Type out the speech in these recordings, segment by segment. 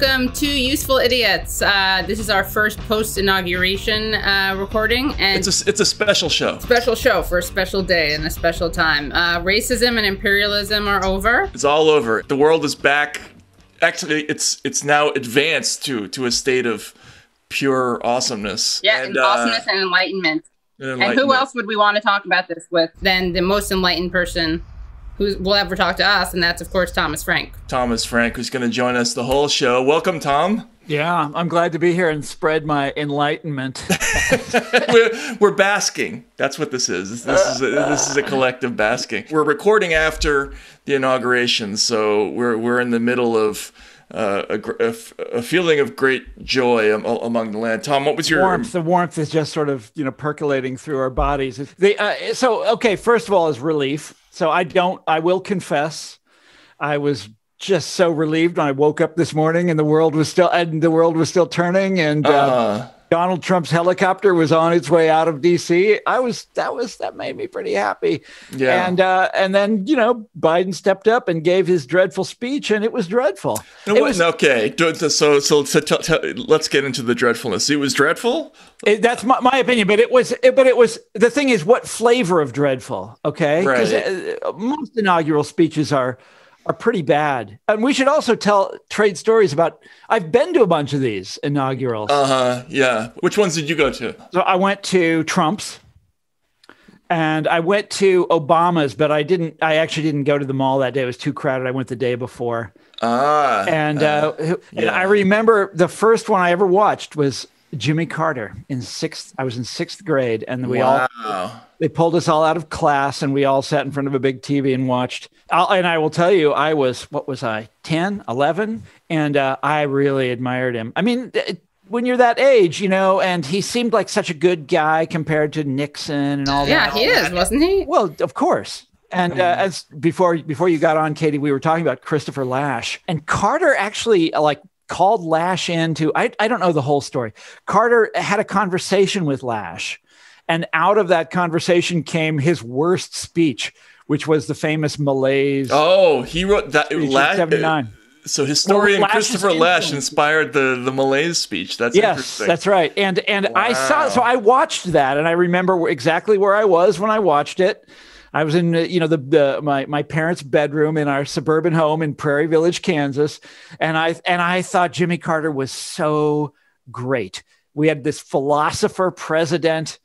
Welcome to Useful Idiots. This is our first post-inauguration recording. And it's a special show. Special show for a special day and a special time. Racism and imperialism are over. It's all over. The world is back. Actually, it's now advanced to a state of pure awesomeness. Yeah, and awesomeness and enlightenment. And who else would we want to talk about this with than the most enlightened person who will ever talk to us, and that's, of course, Thomas Frank. Thomas Frank, who's going to join us the whole show. Welcome, Tom. Yeah, I'm glad to be here and spread my enlightenment. we're basking. That's what this is. This is a collective basking. We're recording after the inauguration, so we're in the middle of a feeling of great joy among the land. Tom, what was your warmth? The warmth is just sort of percolating through our bodies. Okay, first of all is relief. So I will confess, I was just so relieved when I woke up this morning and the world was still turning, and Donald Trump's helicopter was on its way out of D.C. That made me pretty happy. Yeah. And then, Biden stepped up and gave his dreadful speech, and it was dreadful. Okay. So let's get into the dreadfulness. It was dreadful? That's my opinion, but the thing is, what flavor of dreadful, okay? Because most inaugural speeches are pretty bad. And we should also trade stories about, I've been to a bunch of these inaugurals. Yeah. Which ones did you go to? So I went to Trump's and I went to Obama's, but I actually didn't go to the mall that day. It was too crowded. I went the day before. And I remember the first one I ever watched was Jimmy Carter I was in sixth grade, and we they pulled us all out of class, and we all sat in front of a big TV and watched. And I will tell you, what was I, 10, 11? And I really admired him. I mean, when you're that age, and he seemed like such a good guy compared to Nixon and all that. Yeah, wasn't he? Well, of course. And as before you got on, Katie, we were talking about Christopher Lash, and Carter actually called Lash into, I don't know the whole story. Carter had a conversation with Lash, and out of that conversation came his worst speech, which was the famous malaise. Oh, he wrote that. '79. So historian Christopher Lash inspired the malaise speech. That's interesting. Yes, that's right. And wow. I watched that, and I remember exactly where I was when I watched it. I was in, my parents' bedroom in our suburban home in Prairie Village, Kansas, and I thought Jimmy Carter was so great. We had this philosopher president.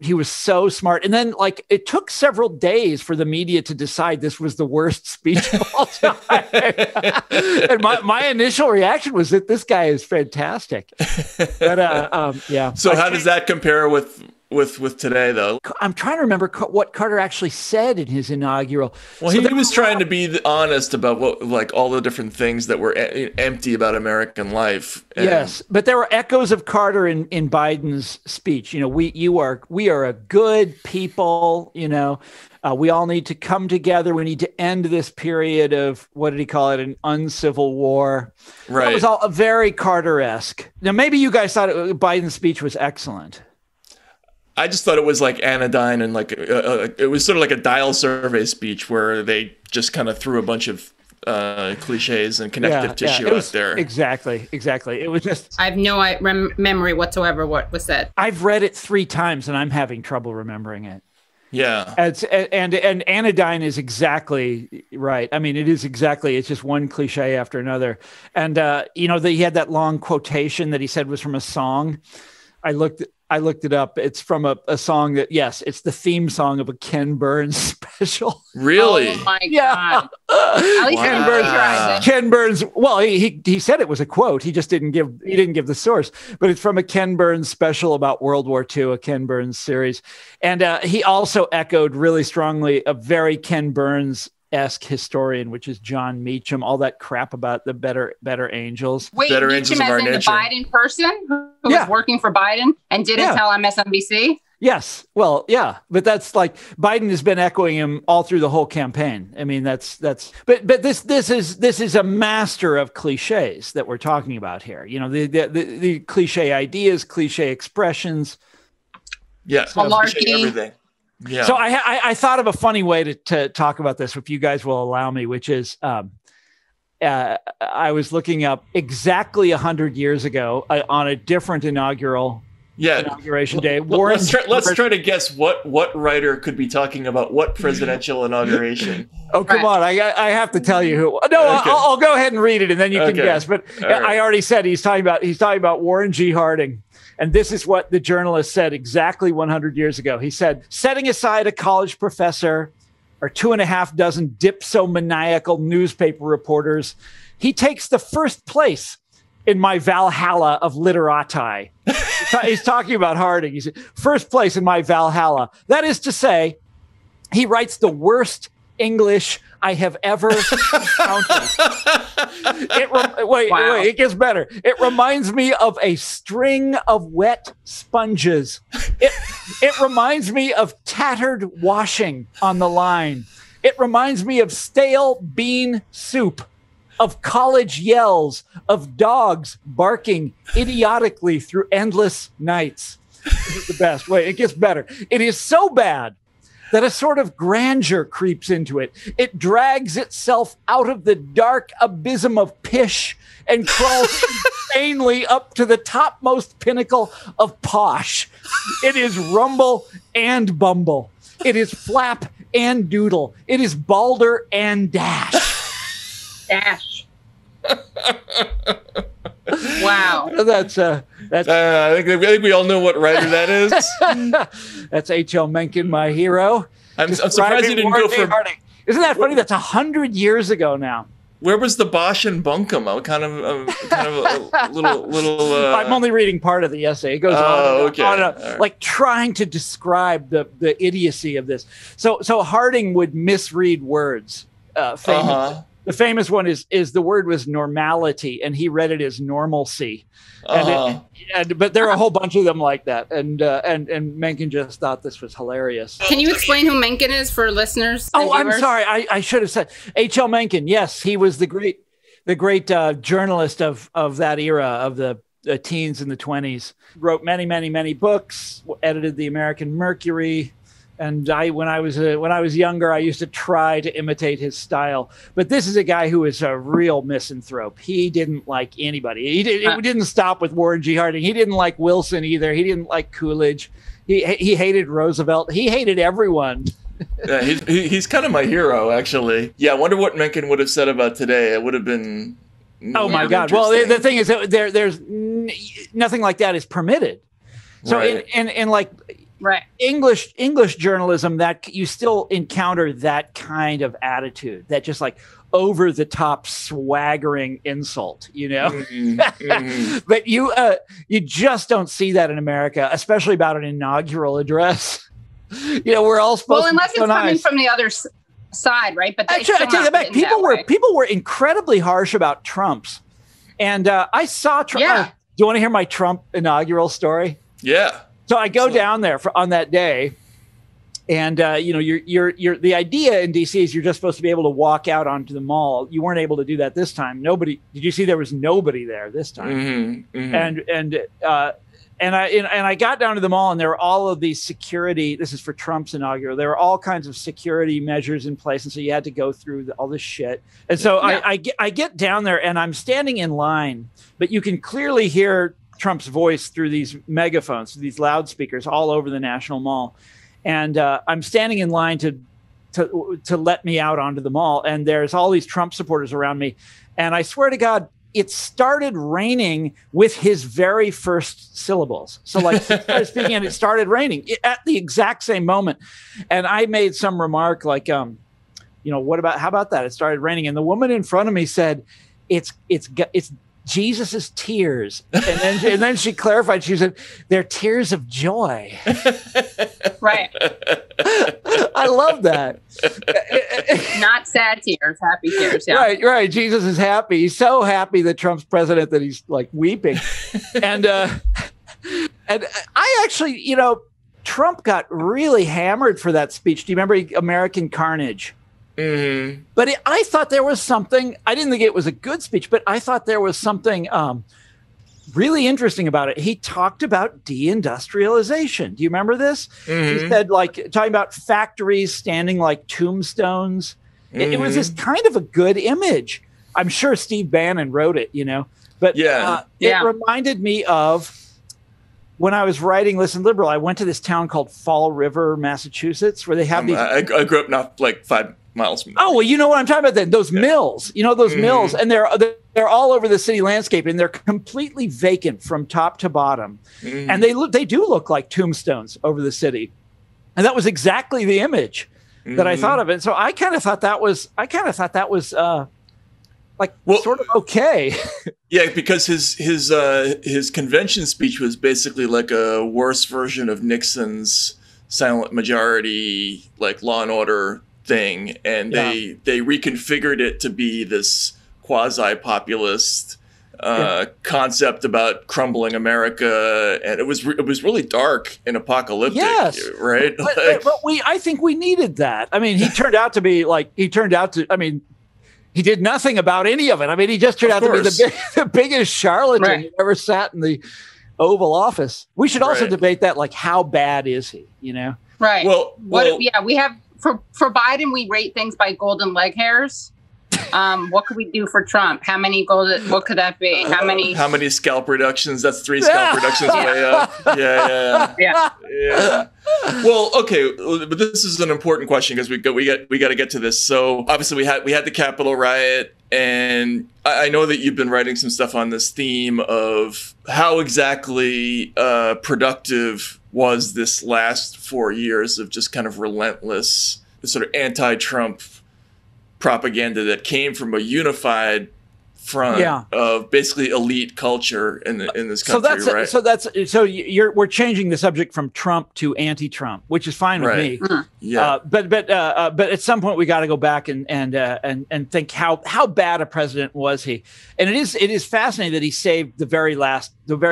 He was so smart, and then it took several days for the media to decide this was the worst speech of all time. And my initial reaction was that this guy is fantastic. But yeah. So how does that compare with today, though? I'm trying to remember what Carter actually said in his inaugural. Well, he was trying to be honest about all the different things that were empty about American life. Yes, but there were echoes of Carter in Biden's speech. We are a good people. We all need to come together. We need to end this period of, what did he call it, an uncivil war. Right. That was all very Carter-esque. Now, maybe you guys thought Biden's speech was excellent. I just thought it was anodyne, and it was sort of like a dial survey speech where they just kind of threw a bunch of cliches and connective tissue out there. Exactly. It was just, I have no memory whatsoever what was said. I've read it 3 times and I'm having trouble remembering it. Yeah. And anodyne is exactly right. I mean, it's just one cliche after another. And, he had that long quotation that he said was from a song. I looked it up. It's from a song that, yes, it's the theme song of a Ken Burns special. Really? Oh my God. At least Ken Burns. Well, he said it was a quote. He just didn't give the source, but it's from a Ken Burns special about World War II, a Ken Burns series. And he also echoed really strongly a very Ken Burns-esque historian, which is John Meacham, all that crap about the better angels. Wait, better Meacham angels as in the Biden person who was working for Biden and didn't tell MSNBC? Yes. Well, yeah, but that's Biden has been echoing him all through the whole campaign. I mean, but this is a master of cliches that we're talking about here. The cliche ideas, cliche expressions. Yeah, malarkey, everything. Yeah. So I thought of a funny way to talk about this, if you guys will allow me, which is I was looking up exactly 100 years ago on a different inauguration day. Warren, let's try to guess what writer could be talking about what presidential inauguration. Oh, come on. I have to tell you who. No, okay. I'll go ahead and read it and then you can guess. But right. I already said he's talking about Warren G. Harding. And this is what the journalist said exactly 100 years ago. He said, setting aside a college professor or 2.5 dozen dipsomaniacal newspaper reporters, he takes the first place in my Valhalla of literati. He's talking about Harding. He's first place in my Valhalla. That is to say, he writes the worst English I have ever encountered. Wait, it gets better. It reminds me of a string of wet sponges. It reminds me of tattered washing on the line. It reminds me of stale bean soup, of college yells, of dogs barking idiotically through endless nights. This is the best. Wait, it gets better. It is so bad that a sort of grandeur creeps into it. It drags itself out of the dark abysm of pish and crawls insanely up to the topmost pinnacle of posh. It is rumble and bumble. It is flap and doodle. It is balder and dash. Dash. Wow. I think we all know what writer that is. That's H.L. Mencken, my hero. I'm surprised you didn't go for Harding. Isn't that funny? That's 100 years ago now. Where was the Bosch and Bunkum? I'm kind of a little I'm only reading part of the essay. It goes on and on, like trying to describe the idiocy of this. So Harding would misread words famously. Uh-huh. The famous one is the word was normality, and he read it as normalcy. But there are a whole bunch of them like that. And Mencken just thought this was hilarious. Can you explain who Mencken is for listeners? Oh, I'm sorry. I should have said H.L. Mencken. Yes, he was the great journalist of that era, of the teens and the 20s. Wrote many, many, many books, edited the American Mercury. And when I was younger, I used to try to imitate his style. But this is a guy who is a real misanthrope. He didn't like anybody. It didn't stop with Warren G. Harding. He didn't like Wilson either. He didn't like Coolidge. He hated Roosevelt. He hated everyone. Yeah, he's kind of my hero, actually. Yeah, I wonder what Mencken would have said about today. It would have been. Oh my God! Well, the thing is, there's nothing like that is permitted. So Right. English journalism, that you still encounter that kind of attitude, that just like over the top swaggering insult, you know. Mm-hmm. Mm-hmm. But you just don't see that in America, especially about an inaugural address. You know, we're all supposed to unless it's coming from the other side, right? But actually, I take that back. People were incredibly harsh about Trump's, and I saw Trump. Yeah. Do you want to hear my Trump inaugural story? Yeah. So I go down there on that day, and the idea in D.C. is you're just supposed to be able to walk out onto the mall. You weren't able to do that this time. Nobody. Did you see there was nobody there this time? Mm-hmm, mm-hmm. And I got down to the mall, and there were all of these security. This is for Trump's inaugural. There were all kinds of security measures in place, and so you had to go through all this shit. And so yeah. I get down there, and I'm standing in line, but you can clearly hear Trump's voice through these megaphones, these loudspeakers all over the National Mall. And I'm standing in line to let me out onto the mall. And there's all these Trump supporters around me. And I swear to God, it started raining with his very first syllables. So like he started speaking and it started raining at the exact same moment. And I made some remark like, how about that? It started raining. And the woman in front of me said, it's Jesus's tears, and then she clarified. She said, "They're tears of joy." Right. I love that. Not sad tears, happy tears. Yeah. Right. Jesus is happy. He's so happy that Trump's president that he's like weeping, and I actually, you know, Trump got really hammered for that speech. Do you remember American Carnage? Mm-hmm. But I thought there was something. I didn't think it was a good speech, but I thought there was something really interesting about it. He talked about deindustrialization. Do you remember this? Mm-hmm. He said, like, talking about factories standing like tombstones. Mm-hmm. It was just kind of a good image. I'm sure Steve Bannon wrote it, you know, but it reminded me of when I was writing Listen Liberal, I went to this town called Fall River, Massachusetts, where they have these. I grew up not like 5 miles from there. Oh, well, you know what I'm talking about then. Those mills, you know, those mills, and they're all over the city landscape, and they're completely vacant from top to bottom. And they do look like tombstones over the city. And that was exactly the image that I thought of. And so I kind of thought that was, sort of okay. Yeah, because his convention speech was basically like a worse version of Nixon's silent majority, like Law and Order thing. And they reconfigured it to be this quasi-populist concept about crumbling America, and it was really dark and apocalyptic. Yes, right. But I think we needed that. I mean, he did nothing about any of it. I mean, he just turned out to be the biggest charlatan who ever sat in the Oval Office. We should also debate that, like, how bad is he? You know, right? Well, we have for Biden, we rate things by golden leg hairs. What could we do for Trump? How many gold? What could that be? How many scalp reductions? That's 3 scalp reductions way up. Yeah. Well, okay, but this is an important question because we got to get to this. So obviously we had the Capitol riot, and I know that you've been writing some stuff on this theme of how exactly productive was this last 4 years of just kind of relentless sort of anti-Trump propaganda that came from a unified front of basically elite culture in this country. We're changing the subject from Trump to anti-Trump, which is fine with me. Mm-hmm. But at some point we got to go back and think how bad a president was he? And it is fascinating that he saved the very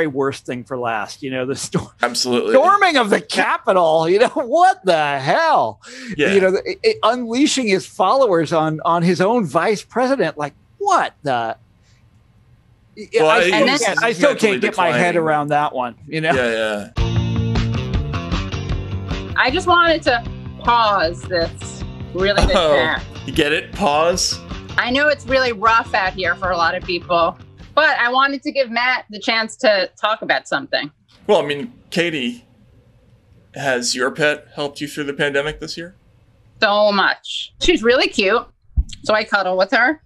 worst thing for last. You know, the storming of the Capitol. You know, what the hell? Yeah. You know, unleashing his followers on his own vice president, like. What the? Well, I still can't get my head around that one, you know? Yeah. I just wanted to pause this really good chat. You get it? Pause? I know it's really rough out here for a lot of people, but I wanted to give Matt the chance to talk about something. Well, I mean, Katie, has your pet helped you through the pandemic this year? So much. She's really cute, so I cuddle with her.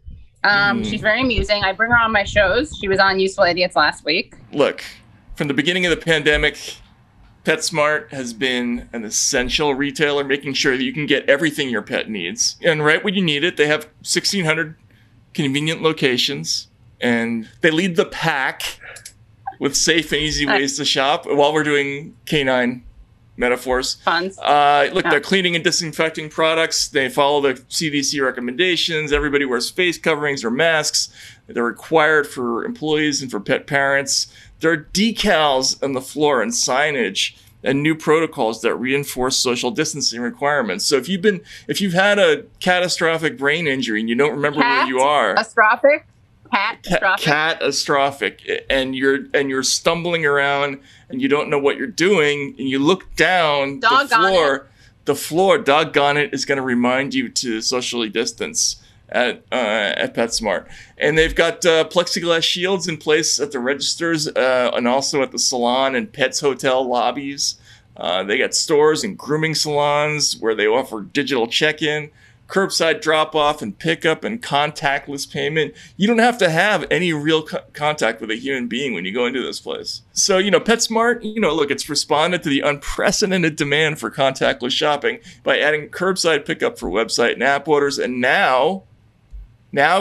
She's very amusing. I bring her on my shows. She was on Useful Idiots last week. Look, from the beginning of the pandemic, PetSmart has been an essential retailer, making sure that you can get everything your pet needs. And right when you need it, they have 1,600 convenient locations, and they lead the pack with safe and easy ways to shop while we're doing canine metaphors. They're cleaning and disinfecting products. They follow the CDC recommendations. Everybody wears face coverings or masks. They're required for employees and for pet parents. There are decals on the floor and signage and new protocols that reinforce social distancing requirements. So if you've had a catastrophic brain injury and you don't remember where you are, catastrophic, and you're stumbling around and you don't know what you're doing, and you look down, the floor, doggone it, is going to remind you to socially distance at PetSmart. And they've got plexiglass shields in place at the registers and also at the salon and pets hotel lobbies. They got stores and grooming salons where they offer digital check-in, curbside drop-off and pickup and contactless payment. You don't have to have any real contact with a human being when you go into this place. So, you know, PetSmart, you know, look, it's responded to the unprecedented demand for contactless shopping by adding curbside pickup for website and app orders. And now,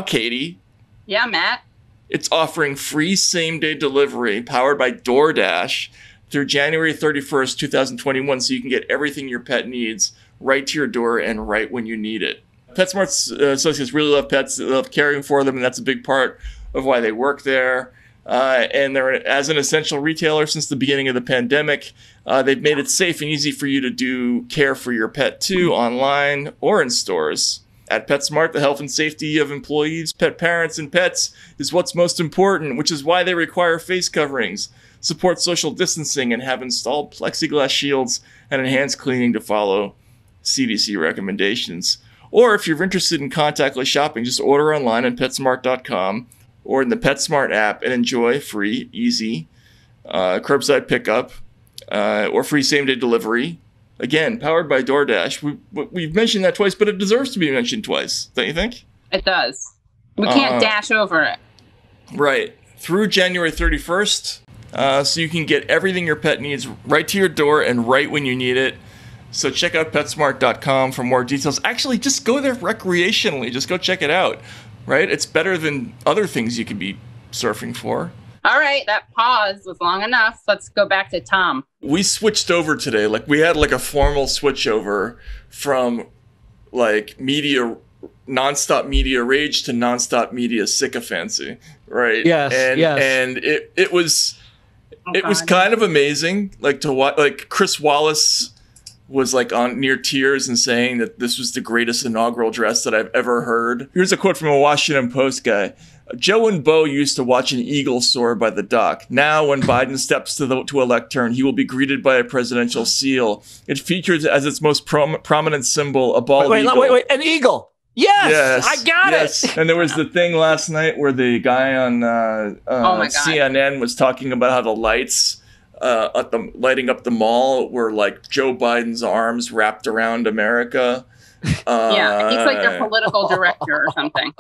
Katie. Yeah, Matt. It's offering free same-day delivery powered by DoorDash through January 31st, 2021, so you can get everything your pet needs right to your door and right when you need it. PetSmart's associates really love pets. They love caring for them, and that's a big part of why they work there. And they're as an essential retailer since the beginning of the pandemic. They've made it safe and easy for you to do care for your pet too, online or in stores. At PetSmart, the health and safety of employees, pet parents, and pets is what's most important, which is why they require face coverings, support social distancing, and have installed plexiglass shields and enhanced cleaning to follow CDC recommendations. Or if you're interested in contactless shopping, just order online on PetSmart.com or in the PetSmart app and enjoy free, easy curbside pickup or free same-day delivery. Again, powered by DoorDash. We've mentioned that twice, but it deserves to be mentioned twice, don't you think? It does. We can't dash over it. Right. Through January 31st, so you can get everything your pet needs right to your door and right when you need it. So check out PetSmart.com for more details. Actually, just go there recreationally. Just go check it out, right? It's better than other things you could be surfing for. All right, that pause was long enough. Let's go back to Tom. We switched over today. Like, we had like a formal switch over from like media, nonstop media rage to nonstop media sycophancy, right? Yes, and, yes. And it was, it was kind of amazing. Like to watch, like Chris Wallace was like on near tears and saying that this was the greatest inaugural address that I've ever heard. Here's a quote from a Washington Post guy. Joe and Bo used to watch an eagle soar by the dock. Now, when Biden steps to a lectern, he will be greeted by a presidential seal. It features as its most prominent symbol a bald eagle. Wait, an eagle. Yes, I got it. And there was the thing last night where the guy on CNN was talking about how the lights at the lighting up the mall were like Joe Biden's arms wrapped around America. Yeah, he's like their political director or something.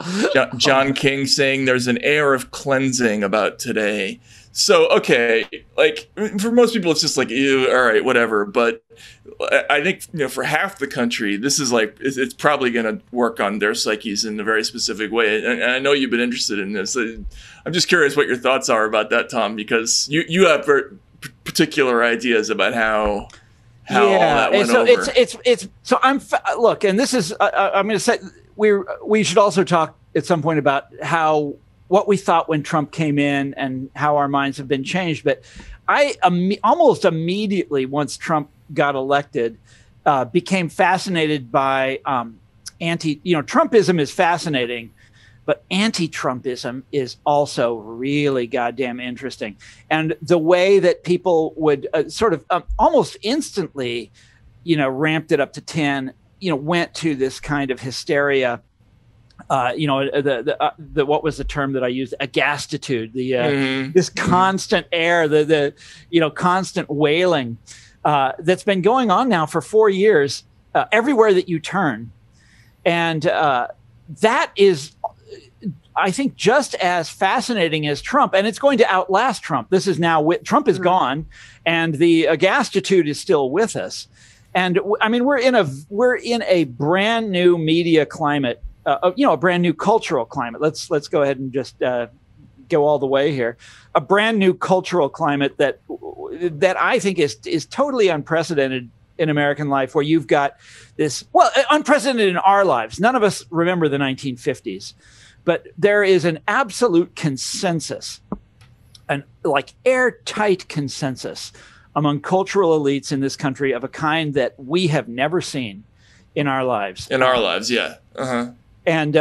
John King saying there's an air of cleansing about today. So, okay, like for most people, it's just like, ew, all right, whatever. But I think, you know, for half the country, this is like, it's probably going to work on their psyches in a very specific way. And I know you've been interested in this. I'm just curious what your thoughts are about that, Tom, because you have very particular ideas about how that went over. So look, and this is, I'm going to say, we should also talk at some point about what we thought when Trump came in and how our minds have been changed. But I almost immediately, once Trump got elected, became fascinated by Trumpism is fascinating, but anti-Trumpism is also really goddamn interesting. And the way that people would sort of almost instantly, you know, ramped it up to 10, you know, went to this kind of hysteria, what was the term that I used? Agastitude, this constant air, constant wailing that's been going on now for 4 years, everywhere that you turn. And that is, I think, just as fascinating as Trump, and it's going to outlast Trump. This is now Trump is gone, and the agastitude is still with us. And I mean, we're in a brand new media climate, a brand new cultural climate. Let's go ahead and just go all the way here. A brand new cultural climate that I think is totally unprecedented in American life, where you've got this, well, unprecedented in our lives. None of us remember the 1950s. But there is an absolute consensus, an airtight consensus among cultural elites in this country of a kind that we have never seen in our lives. In our lives, yeah. Uh-huh. And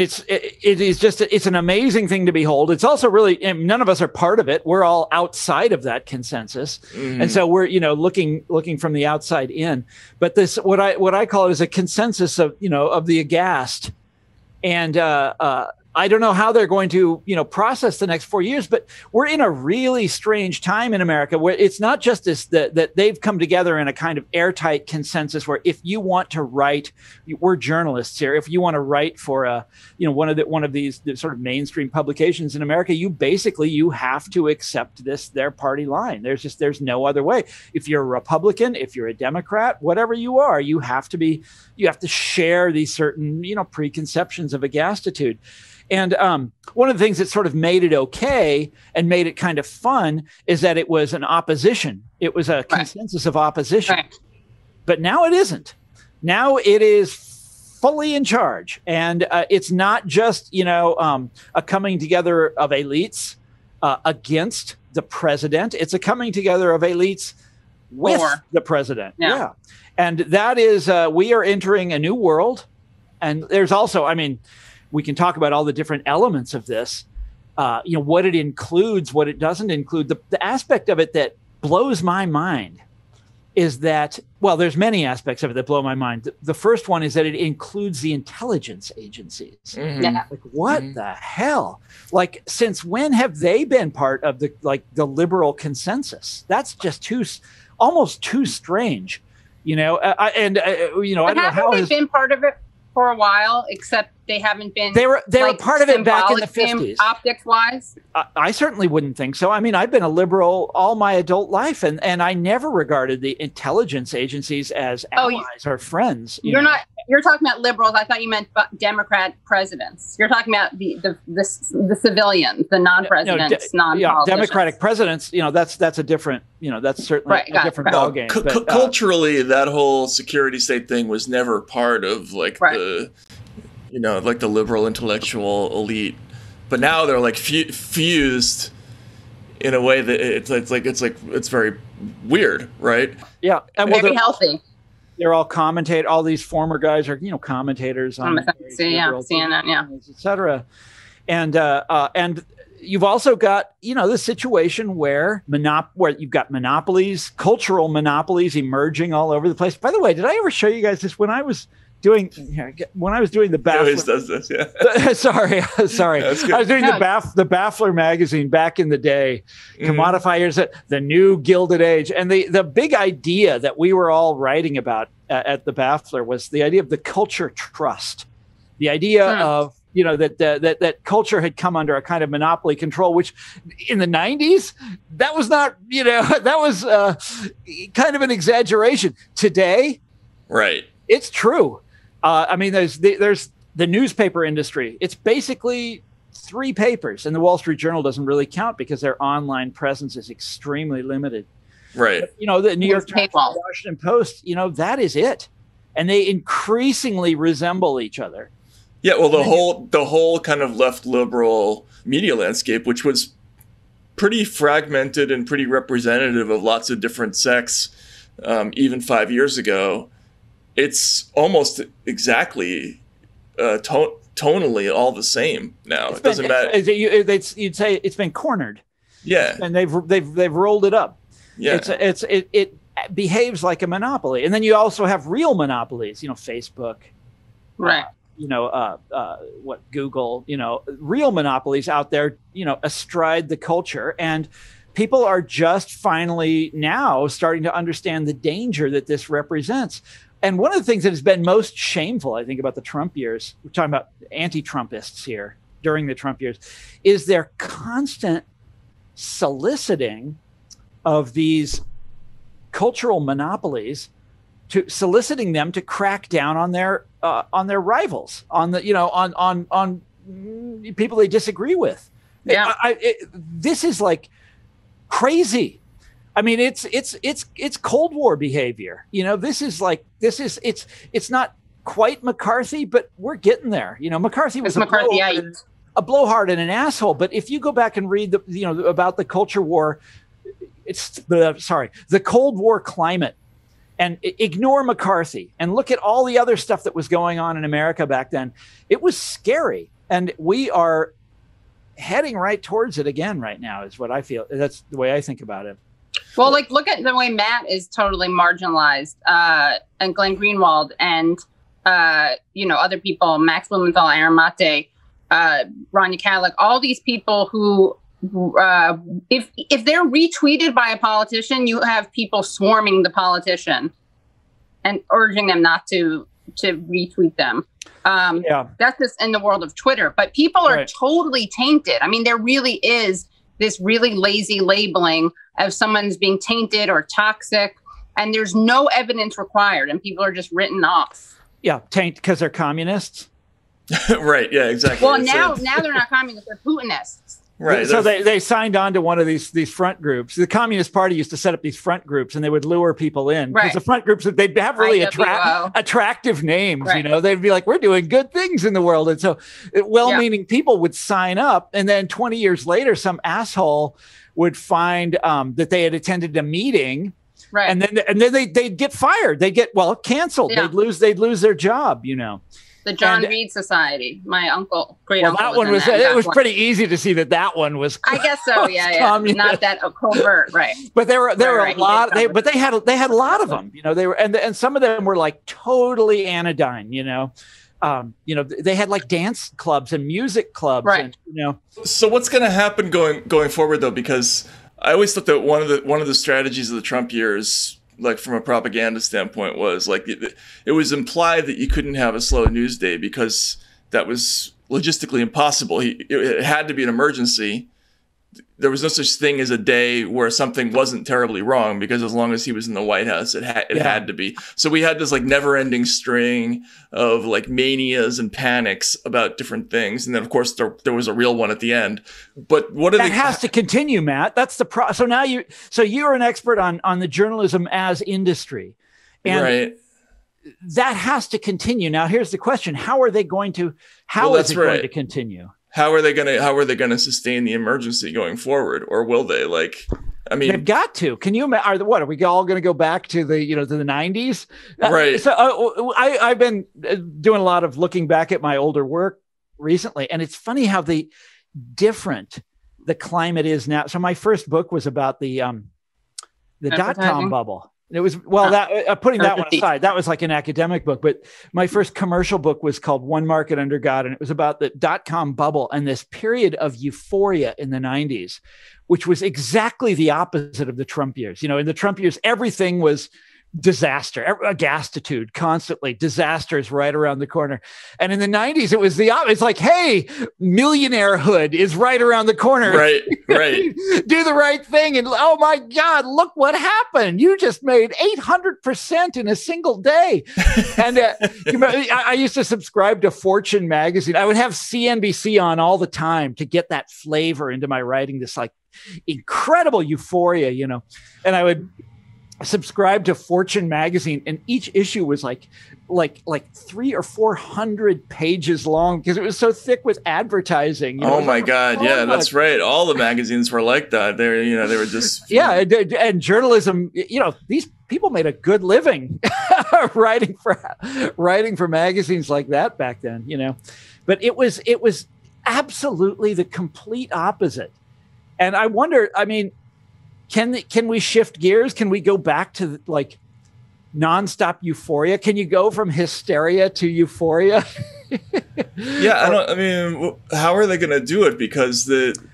it's an amazing thing to behold. It's also really, none of us are part of it. We're all outside of that consensus. Mm-hmm. And so we're, you know, looking from the outside in. But this, what I call it, is a consensus of, you know, of the aghast. And I don't know how they're going to, you know, process the next 4 years, but we're in a really strange time in America where it's not just this, that they've come together in a kind of airtight consensus where if you want to write, we're journalists here, if you want to write for a, you know, one of these sort of mainstream publications in America, you have to accept their party line. There's no other way. If you're a Republican, if you're a Democrat, whatever you are, you have to share these certain, you know, preconceptions of agastitude. And one of the things that sort of made it okay and made it kind of fun is that it was an opposition. It was a consensus of opposition. Right. But now it isn't. Now it is fully in charge. And it's not just, you know, a coming together of elites against the president. It's a coming together of elites with the president. Yeah. And that is, we are entering a new world. And there's also, I mean, we can talk about all the different elements of this, you know, what it includes, what it doesn't include. The aspect of it that blows my mind is that, well, there's many aspects of it that blow my mind. The first one is that it includes the intelligence agencies. Mm-hmm. Yeah. Like, what mm-hmm. the hell? Like, since when have they been part of the liberal consensus? That's just almost too strange, you know? I don't know how they've been part of it for a while, except they haven't been. They were part of it back in the 50s. Optics wise, I certainly wouldn't think so. I mean, I've been a liberal all my adult life, and I never regarded the intelligence agencies as allies or friends. You're talking about liberals. I thought you meant Democrat presidents. You're talking about the civilians, the non-presidents, non-politicians. Yeah, Democratic presidents. You know, that's a different. You know, that's certainly a different ballgame. Culturally, that whole security state thing was never part of the liberal intellectual elite, but now they're like fused in a way that it's very weird, right? Yeah, and very healthy. They're all commentate. All these former guys are commentators on CNN, etc. And you've also got this situation where you've got monopolies, cultural monopolies emerging all over the place. By the way, did I ever show you guys this when I was doing the Baffler? Does this, yeah. sorry. I was doing the Baffler magazine back in the day. Mm-hmm. Commodifiers, the new Gilded Age, and the big idea that we were all writing about at the Baffler was the idea of the culture trust, the idea of that culture had come under a kind of monopoly control, which in the 90s, that was not that was kind of an exaggeration. Today, right? It's true. I mean, there's the newspaper industry. It's basically three papers, and the Wall Street Journal doesn't really count because their online presence is extremely limited. Right. But, the New York Times, the Washington Post. That is it, and they increasingly resemble each other. Yeah. Well, the whole kind of left liberal media landscape, which was pretty fragmented and pretty representative of lots of different sects, even 5 years ago. It's almost exactly tonally all the same now. It doesn't matter. You'd say it's been cornered. Yeah, and they've rolled it up. Yeah, it behaves like a monopoly, and then you also have real monopolies. Facebook, right? Google? Real monopolies out there. Astride the culture. And people are just finally now starting to understand the danger that this represents. And one of the things that has been most shameful, I think, about the Trump years, we're talking about anti-Trumpists here during the Trump years, is their constant soliciting of these cultural monopolies, soliciting them to crack down on their rivals, on people they disagree with. Yeah. This is like crazy. I mean, it's Cold War behavior. It's not quite McCarthy, but we're getting there. McCarthy was a blowhard and an asshole. But if you go back and read about the culture war, the Cold War climate, and ignore McCarthy and look at all the other stuff that was going on in America back then, it was scary. And we are heading right towards it again right now is what I feel. That's the way I think about it. Well, look at the way Matt is totally marginalized, and Glenn Greenwald and, other people, Max Blumenthal, Aaron Mate, Rania Kalick, all these people who if they're retweeted by a politician, you have people swarming the politician and urging them not to retweet them. That's just in the world of Twitter. But people are totally tainted. I mean, there really is this really lazy labeling of someone's being tainted or toxic, and there's no evidence required, and people are just written off. Yeah, taint because they're communists. Right. Yeah. Exactly. Well, now they're not communists; they're Putinists. Right. So they signed on to one of these front groups. The Communist Party used to set up these front groups, and they would lure people in because the front groups, they'd have really attractive names. Right. They'd be like, "We're doing good things in the world," and so well-meaning people would sign up, and then 20 years later, some asshole would find that they had attended a meeting, right? And then they'd get fired. They'd get canceled. They'd lose their job. The John Reed Society. My uncle, great uncle. Well, that one was. It was pretty easy to see that that one was. I guess so. Yeah, yeah. Not that covert, right? But there were a lot. They had a lot of them. You know, they were, and some of them were like totally anodyne. You know, they had like dance clubs and music clubs. Right. And, you know. So what's going to happen going forward though? Because I always thought that one of the strategies of the Trump years, like from a propaganda standpoint, was like it was implied that you couldn't have a slow news day because that was logistically impossible. It had to be an emergency. There was no such thing as a day where something wasn't terribly wrong, because as long as he was in the White House, it had to be. So we had this like never-ending string of like manias and panics about different things, and then of course there was a real one at the end. But what that has to continue, Matt. That's the problem. So now you're an expert on the journalism as industry, and right. That has to continue. Now here's the question: how are they going to? How is it going to continue? How are they gonna sustain the emergency going forward, or will they? Like, I mean, they've got to. Can you imagine? What are we all going to go back to the 90s? Right. So I've been doing a lot of looking back at my older work recently, and it's funny how different the climate is now. So my first book was about the dot-com bubble. It was putting that one aside. That was like an academic book, but my first commercial book was called One Market Under God, and it was about the dot-com bubble and this period of euphoria in the 90s, which was exactly the opposite of the Trump years. You know, in the Trump years, everything was disaster, a gastitude constantly, disasters right around the corner. And in the 90s, it was the opposite. It's like, hey, millionairehood is right around the corner. Right, right. Do the right thing. And oh my God, look what happened. You just made 800% in a single day. And I used to subscribe to Fortune magazine. I would have CNBC on all the time to get that flavor into my writing, this like incredible euphoria, you know, and I would subscribed to Fortune magazine, and each issue was like 300 or 400 pages long because it was so thick with advertising. You know? Oh my God! Yeah, that's right. All the magazines were like that. They were just and journalism. You know, these people made a good living writing for magazines like that back then. You know, but it was absolutely the complete opposite. And I wonder. I mean. Can we shift gears? Can we go back to like nonstop euphoria? Can you go from hysteria to euphoria? Yeah, I mean, how are they going to do it? Because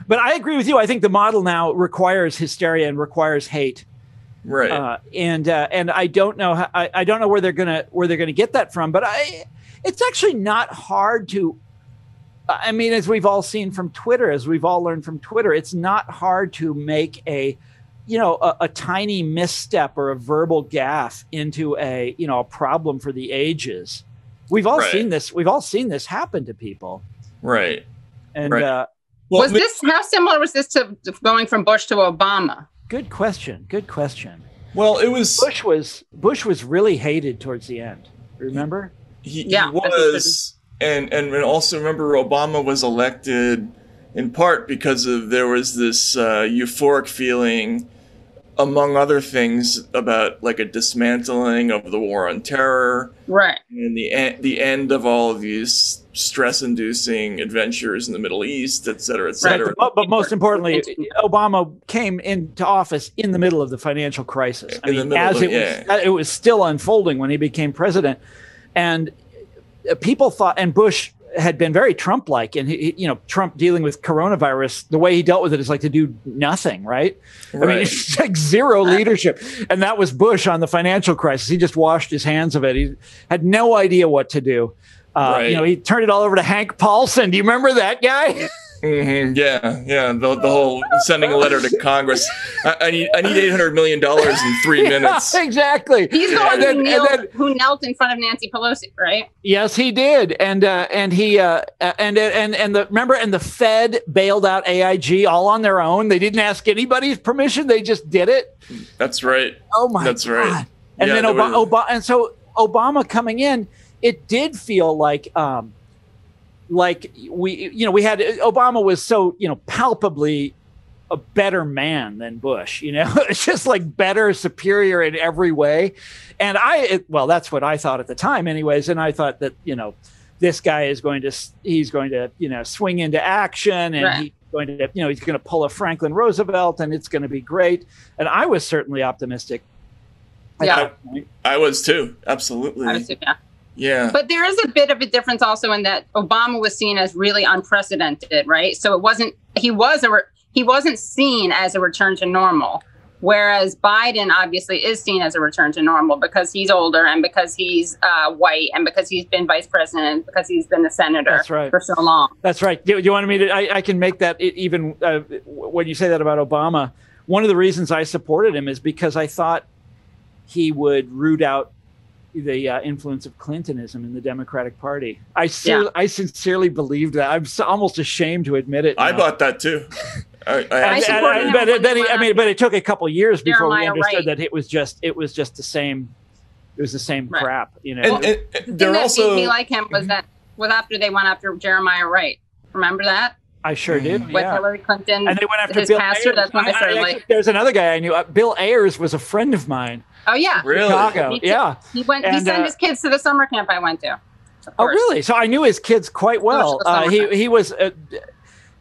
But I agree with you. I think the model now requires hysteria and requires hate. Right. And I don't know. I don't know where they're going to get that from. But it's actually not hard to. I mean, as we've all seen from Twitter, as we've all learned from Twitter, it's not hard to make a tiny misstep or a verbal gaffe into a problem for the ages. We've all seen this. We've all seen this happen to people. Right. And how similar was this to going from Bush to Obama? Good question. Good question. Well, it was Bush was really hated towards the end. Remember? He was. And also remember, Obama was elected in part because of there was this euphoric feeling, among other things, about like a dismantling of the war on terror, right, and the end of all of these stress-inducing adventures in the Middle East, et cetera, et cetera. Right. But most importantly, Obama came into office in the middle of the financial crisis. It was still unfolding when he became president, and. People thought, and Bush had been very Trump-like, and Trump dealing with coronavirus, the way he dealt with it is like to do nothing, right? Right. I mean, it's like zero leadership, and that was Bush on the financial crisis. He just washed his hands of it. He had no idea what to do. Right. You know, he turned it all over to Hank Paulson. Do you remember that guy? Mm-hmm. Yeah. The whole sending a letter to Congress. I need $800 million in 3 minutes. Exactly. He's the one who knelt in front of Nancy Pelosi, right? Yes, he did. And the Fed bailed out AIG all on their own. They didn't ask anybody's permission. They just did it. That's right. Oh my. That's God. Right. And then Obama coming in, it did feel like. We had Obama was so, palpably a better man than Bush, it's just like better, superior in every way. And that's what I thought at the time anyways. And I thought that, this guy is going to, he's going to, you know, swing into action, and right. he's going to, you know, he's going to pull a Franklin Roosevelt, and it's going to be great. And I was certainly optimistic. Yeah, I was too. Absolutely. I was too, yeah. Yeah. But there is a bit of a difference also in that Obama was seen as really unprecedented, right? So it wasn't, he wasn't seen as a return to normal, whereas Biden obviously is seen as a return to normal because he's older, and because he's white, and because he's been vice president, because he's been a senator That's right. for so long. That's right. You wanted me to, I can make that even when you say that about Obama. One of the reasons I supported him is because I thought he would root out the influence of Clintonism in the Democratic Party. I sincerely believed that. I'm almost ashamed to admit it. I bought that too. But it took a couple years before we understood that it was just the same. It was the same right. crap, you know. And the thing that made me like him was that after they went after Jeremiah Wright. Remember that? I sure did. With yeah. Hillary Clinton, and they went after his Bill pastor. Ayers. That's when I started like. There's another guy I knew. Bill Ayers was a friend of mine. Oh yeah, really? Chicago. He sent his kids to the summer camp I went to. Oh really? So I knew his kids quite well. He was.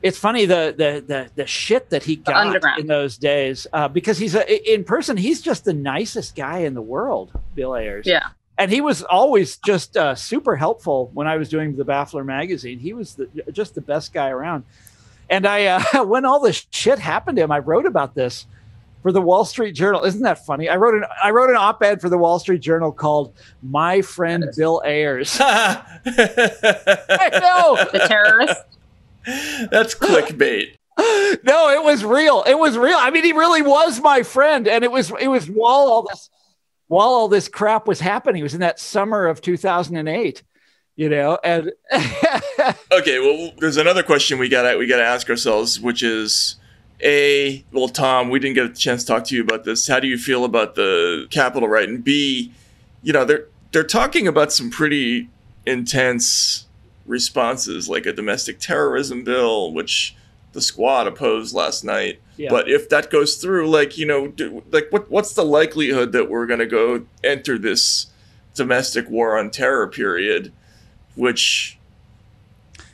It's funny the shit that he got in those days because he's in person. He's just the nicest guy in the world, Bill Ayers. Yeah. And he was always just super helpful when I was doing the Baffler magazine. He was just the best guy around. And I, when all this shit happened to him, I wrote about this for the Wall Street Journal. Isn't that funny? I wrote an op-ed for the Wall Street Journal called "My Friend Bill Ayers." I know. The terrorist. That's clickbait. No, it was real. It was real. I mean, he really was my friend, and it was while all this crap was happening. It was in that summer of 2008, you know. And okay, well, there's another question we got to ask ourselves, which is. Well, Tom, we didn't get a chance to talk to you about this. How do you feel about the Capitol riot? And B, you know, they're talking about some pretty intense responses, like a domestic terrorism bill, which the Squad opposed last night. Yeah. But if that goes through, like, you know, what's the likelihood that we're going to go enter this domestic war on terror period, which,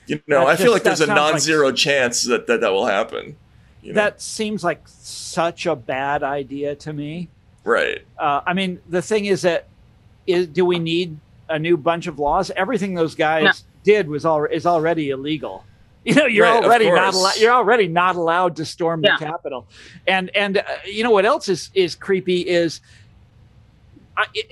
you know, I feel like there's a non-zero chance that will happen. You know? That seems like such a bad idea to me. Right. I mean, the thing is that do we need a new bunch of laws? Everything those guys did is already illegal. You know, you're right, already not allowed to storm the Capitol. And you know what else is creepy is,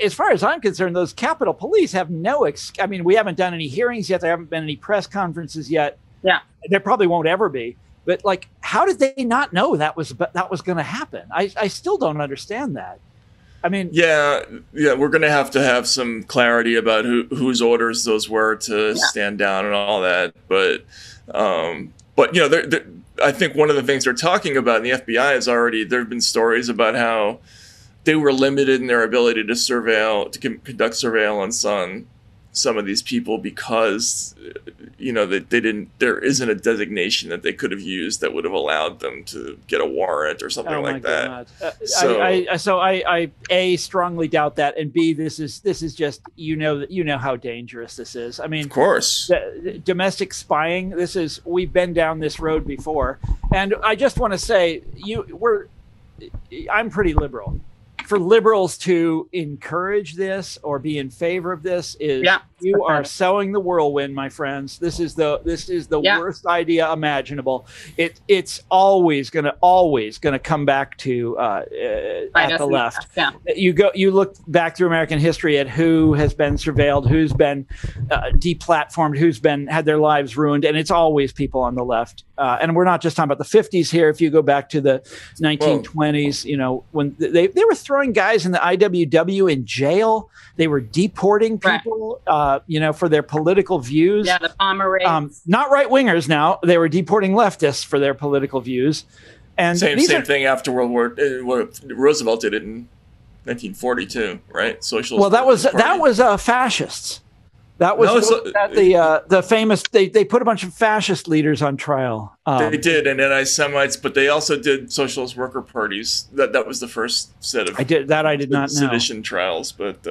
as far as I'm concerned, those Capitol police have no. I mean, we haven't done any hearings yet. There haven't been any press conferences yet. Yeah. There probably won't ever be. But like, how did they not know that was going to happen? I still don't understand that. I mean, yeah, we're going to have some clarity about whose orders those were to stand down and all that. But you know, I think one of the things they're talking about in the FBI is there have been stories about how they were limited in their ability to conduct surveillance on some of these people because, you know, that there isn't a designation that they could have used that would have allowed them to get a warrant or something like that. So I strongly doubt that, and B, this is just, you know how dangerous this is. I mean, of course, the domestic spying. We've been down this road before, and I just want to say I'm pretty liberal. For liberals to encourage this or be in favor of this is you are sowing the whirlwind, my friends. This is the worst idea imaginable. It's always gonna come back to at the left. Yeah. You look back through American history at who has been surveilled, who's been deplatformed, who's been had their lives ruined, and it's always people on the left. And we're not just talking about the 50s here. If you go back to the 1920s, you know, when they were throwing guys in the IWW in jail. They were deporting people, you know, for their political views. Yeah, the bomber raids. Not right wingers now. They were deporting leftists for their political views. And same thing after World War. Roosevelt did it in 1942, right? Socialist. Well, that was fascists. That was the famous. They put a bunch of fascist leaders on trial. They did, and anti-Semites, but they also did socialist worker parties. That was the first set of sedition trials. But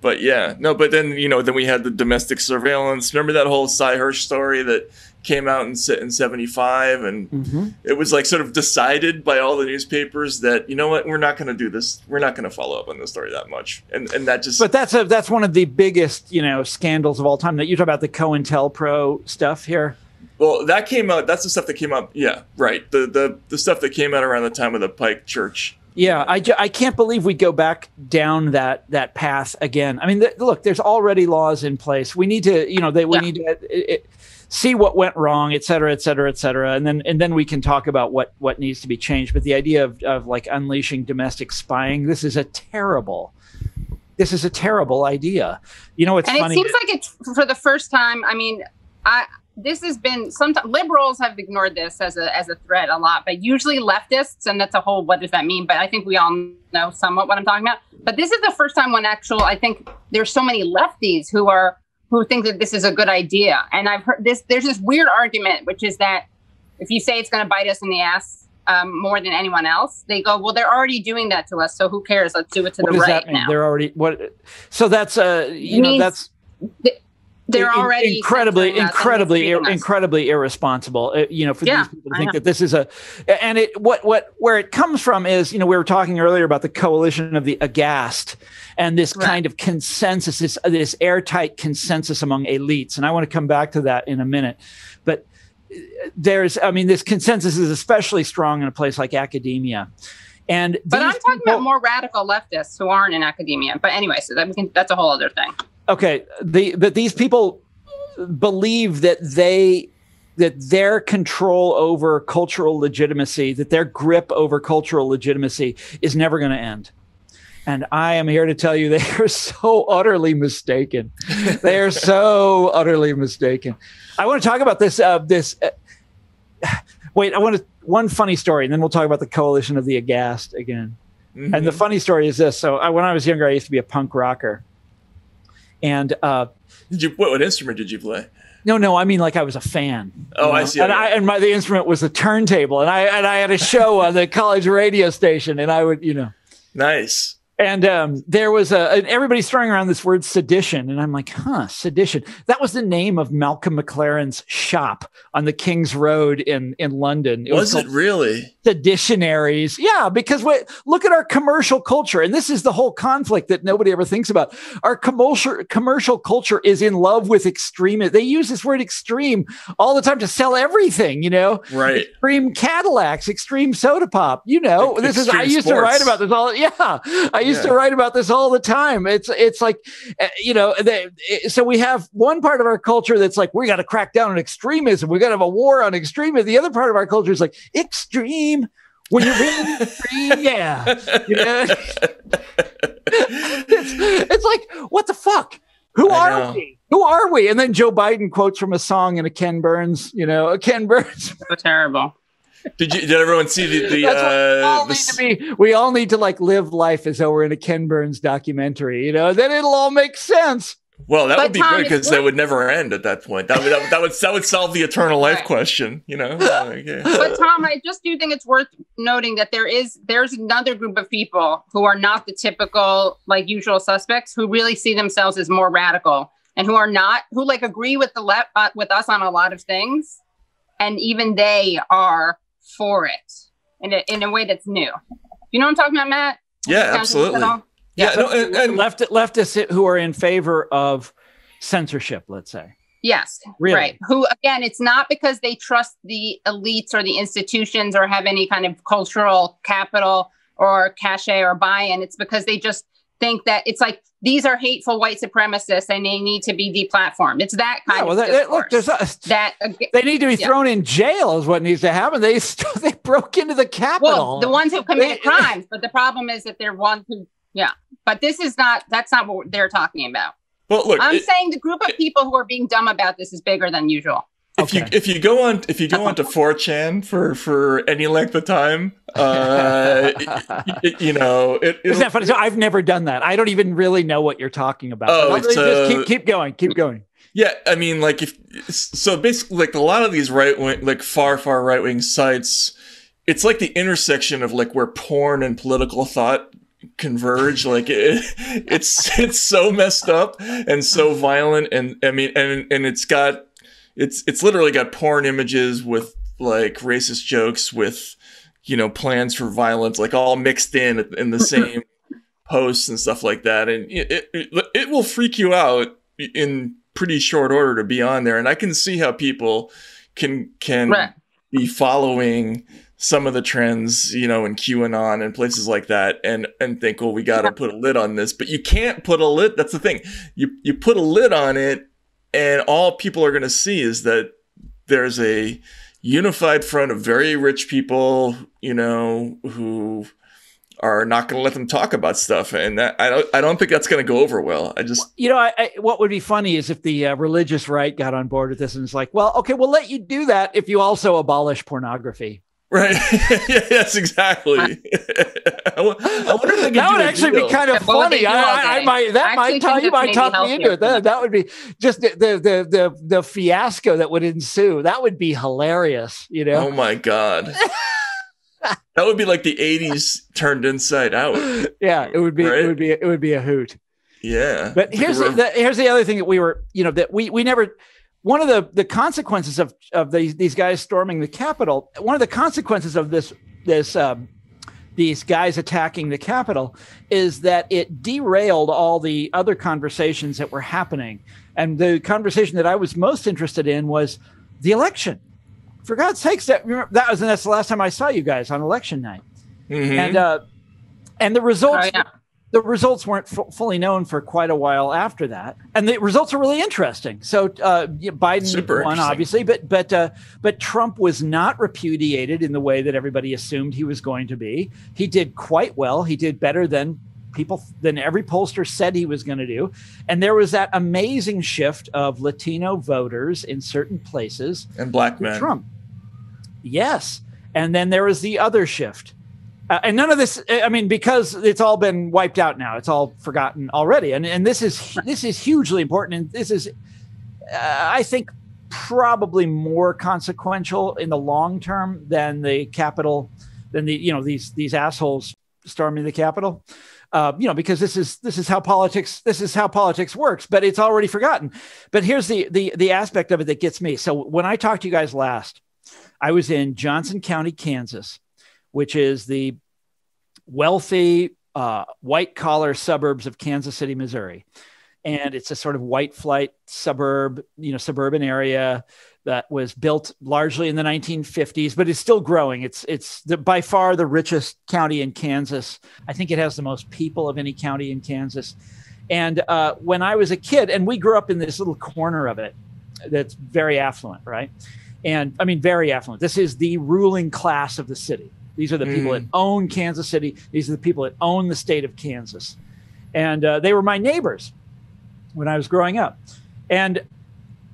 But yeah, no, but then, you know, then we had the domestic surveillance. Remember that whole Cy Hirsch story that came out in 75? And it was like sort of decided by all the newspapers that, you know what, we're not going to do this. We're not going to follow up on this story that much. And that just. But that's one of the biggest, you know, scandals of all time that you talk about, the COINTELPRO stuff here. Well, that came out. That's the stuff that came out. Yeah, right. The stuff that came out around the time of the Pike Church. Yeah, I can't believe we go back down that path again. I mean, look, there's already laws in place. We need to, you know, we need to see what went wrong, et cetera, et cetera, et cetera. And then we can talk about what needs to be changed. But the idea of like unleashing domestic spying, this is a terrible idea. You know, it's funny. It seems like it's for the first time. I mean, this has been sometimes liberals have ignored this as a threat a lot, but usually leftists, and that's a whole, what does that mean? But I think we all know somewhat what I'm talking about. But this is the first time when I think there's so many lefties who think that this is a good idea. And I've heard this, there's this weird argument, which is that if you say it's going to bite us in the ass more than anyone else, they go, well, they're already doing that to us. So who cares? Let's do it to the right now. They're already, what? So that's, they're already incredibly irresponsible, you know, for these people to think that this is where it comes from is, you know, we were talking earlier about the coalition of the aghast and this kind of consensus, this airtight consensus among elites. And I want to come back to that in a minute. But this consensus is especially strong in a place like academia. But I'm talking about more radical leftists who aren't in academia. But anyway, so that's a whole other thing. Okay, but these people believe that their control over cultural legitimacy, that their grip over cultural legitimacy is never going to end. And I am here to tell you they are so utterly mistaken. They are so utterly mistaken. I want to talk about this. One funny story, and then we'll talk about the coalition of the aghast again. Mm-hmm. And the funny story is this. So when I was younger, I used to be a punk rocker. And what instrument did you play? No, I mean, like I was a fan. Oh, you know? I see. And that. The instrument was a turntable, and I had a show on the college radio station, and I would, you know. Nice. And there was everybody's throwing around this word sedition, and I'm like, huh, sedition. That was the name of Malcolm McLaren's shop on the King's Road in London. Was it really? Seditionaries. Yeah, because look at our commercial culture, and this is the whole conflict that nobody ever thinks about. Our commercial culture is in love with extreme. They use this word extreme all the time to sell everything, you know? Right. Extreme Cadillacs, extreme soda pop, you know. This is, I used to write about this all, yeah. I used to write about this all the time. It's like, you know, so we have one part of our culture that's like, we got to crack down on extremism. We got to have a war on extremism. The other part of our culture is like, extreme. When you're really extreme, yeah. You know? It's like, what the fuck? Who are we? Who are we? And then Joe Biden quotes from a song in a Ken Burns. So terrible. Did everyone see the we all need to like live life as though we're in a Ken Burns documentary, you know, then it'll all make sense. Well, that would be good because they would never end at that point. That would solve the eternal life question, you know? But Tom, I just do think it's worth noting that there's another group of people who are not the typical like usual suspects who really see themselves as more radical and who like agree with the left, with us on a lot of things. And even they are for it in a way that's new. You know what I'm talking about, Matt? Yeah, absolutely. Yeah, no, and leftists who are in favor of censorship, let's say. Yes, really. Right. Who, again, it's not because they trust the elites or the institutions or have any kind of cultural capital or cachet or buy-in. It's because they just think that it's like, these are hateful white supremacists and they need to be deplatformed. It's that kind of discourse. They need to be thrown in jail is what needs to happen. They broke into the Capitol. Well, the ones who committed crimes, but the problem is that they're ones who, yeah. But that's not what they're talking about. Well, look, I'm saying the group of people who are being dumb about this is bigger than usual. If you go on to 4chan for any length of time, you know, isn't that funny? So I've never done that. I don't even really know what you're talking about. Oh, just keep going. Yeah, I mean, like basically, like a lot of these right wing, like far right wing sites, it's like the intersection of like where porn and political thought converge. Like it's so messed up and so violent. And I mean, and it's literally got porn images with like racist jokes with, you know, plans for violence, like all mixed in the same posts and stuff like that. And it will freak you out in pretty short order to be on there. And I can see how people can right. be following some of the trends, you know, in QAnon and places like that, and think, well, we got to put a lid on this. But you can't put a lid. That's the thing. You put a lid on it, and all people are going to see is that there's a unified front of very rich people, you know, who are not going to let them talk about stuff. And that, I don't think that's going to go over well. I just, you know, what would be funny is if the religious right got on board with this and it's like, well, okay, we'll let you do that if you also abolish pornography. Right. Yes, exactly. I wonder if that would actually be kind of funny. You might talk me into it. That would be just the fiasco that would ensue. That would be hilarious. You know. Oh my God. That would be like the '80s turned Inside Out. Yeah, it would be. Right? It would be a hoot. Yeah. But here's the other thing that we were, you know, that we never. One of the consequences of these guys storming the Capitol, one of the consequences of these guys attacking the Capitol is that it derailed all the other conversations that were happening. And the conversation that I was most interested in was the election. For God's sakes, that's the last time I saw you guys on election night. Mm-hmm. And the results... Oh, yeah. The results weren't fully known for quite a while after that, and the results are really interesting. So Biden won, obviously, but Trump was not repudiated in the way that everybody assumed he was going to be. He did quite well. He did better than every pollster said he was going to do, and there was that amazing shift of Latino voters in certain places and black men. Trump, yes, and then there was the other shift. And none of this, I mean, because it's all been wiped out now. It's all forgotten already. And this is hugely important. And this is, I think, probably more consequential in the long term than the Capitol, than the, you know, these assholes storming the Capitol, you know, because this is how politics works. But it's already forgotten. But here's the aspect of it that gets me. So when I talked to you guys last, I was in Johnson County, Kansas, which is the wealthy white-collar suburbs of Kansas City, Missouri. And it's a sort of white flight suburban area that was built largely in the 1950s, but it's still growing. It's by far the richest county in Kansas. I think it has the most people of any county in Kansas. And when I was a kid, and we grew up in this little corner of it that's very affluent, right? And I mean, very affluent. This is the ruling class of the city. These are the people that own Kansas City. These are the people that own the state of Kansas. And they were my neighbors when I was growing up. And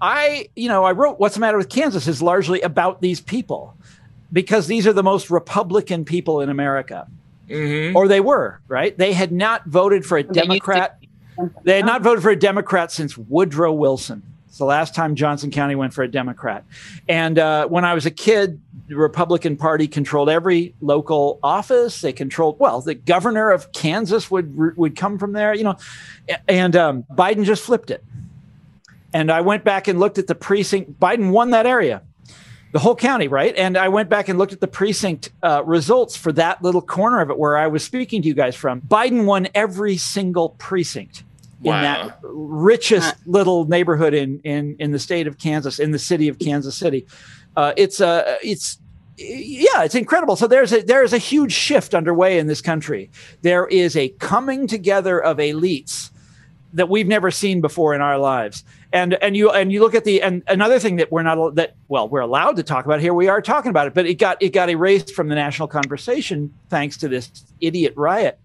I wrote What's the Matter with Kansas is largely about these people, because these are the most Republican people in America. Mm-hmm. Or they were, right? They had not voted for a Democrat. They had not voted for a Democrat since Woodrow Wilson. It's the last time Johnson County went for a Democrat. And when I was a kid, the Republican Party controlled every local office. They controlled, well, the governor of Kansas would come from there, you know, and Biden just flipped it. And I went back and looked at the precinct. Biden won that area, the whole county, right? And I went back and looked at the precinct results for that little corner of it where I was speaking to you guys from. Biden won every single precinct. Wow. In that richest little neighborhood in the state of Kansas, in the city of Kansas City. It's incredible. So there is a huge shift underway in this country. There is a coming together of elites that we've never seen before in our lives. And you look at another thing that we're allowed to talk about here. We are talking about it, but it got erased from the national conversation thanks to this idiot riot.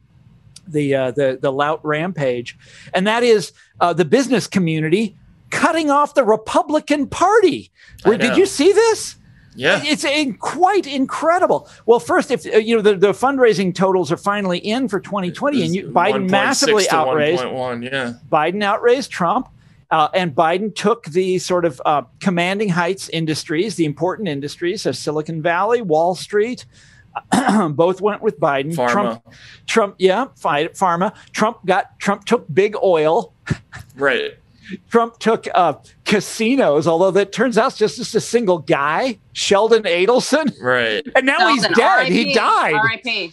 The lout rampage, and that is the business community cutting off the Republican Party. Did you see this? Yeah, it's quite incredible. Well, first, if you know the fundraising totals are finally in for 2020, and Biden massively outraised 1.1. Yeah, Biden outraised Trump, and Biden took the sort of commanding heights industries, the important industries of Silicon Valley, Wall Street. Both went with Biden. Pharma. Trump, yeah, pharma. Trump took big oil. Right. Trump took casinos, although that turns out it's just a single guy, Sheldon Adelson. Right. And now he's dead. He died. R.I.P.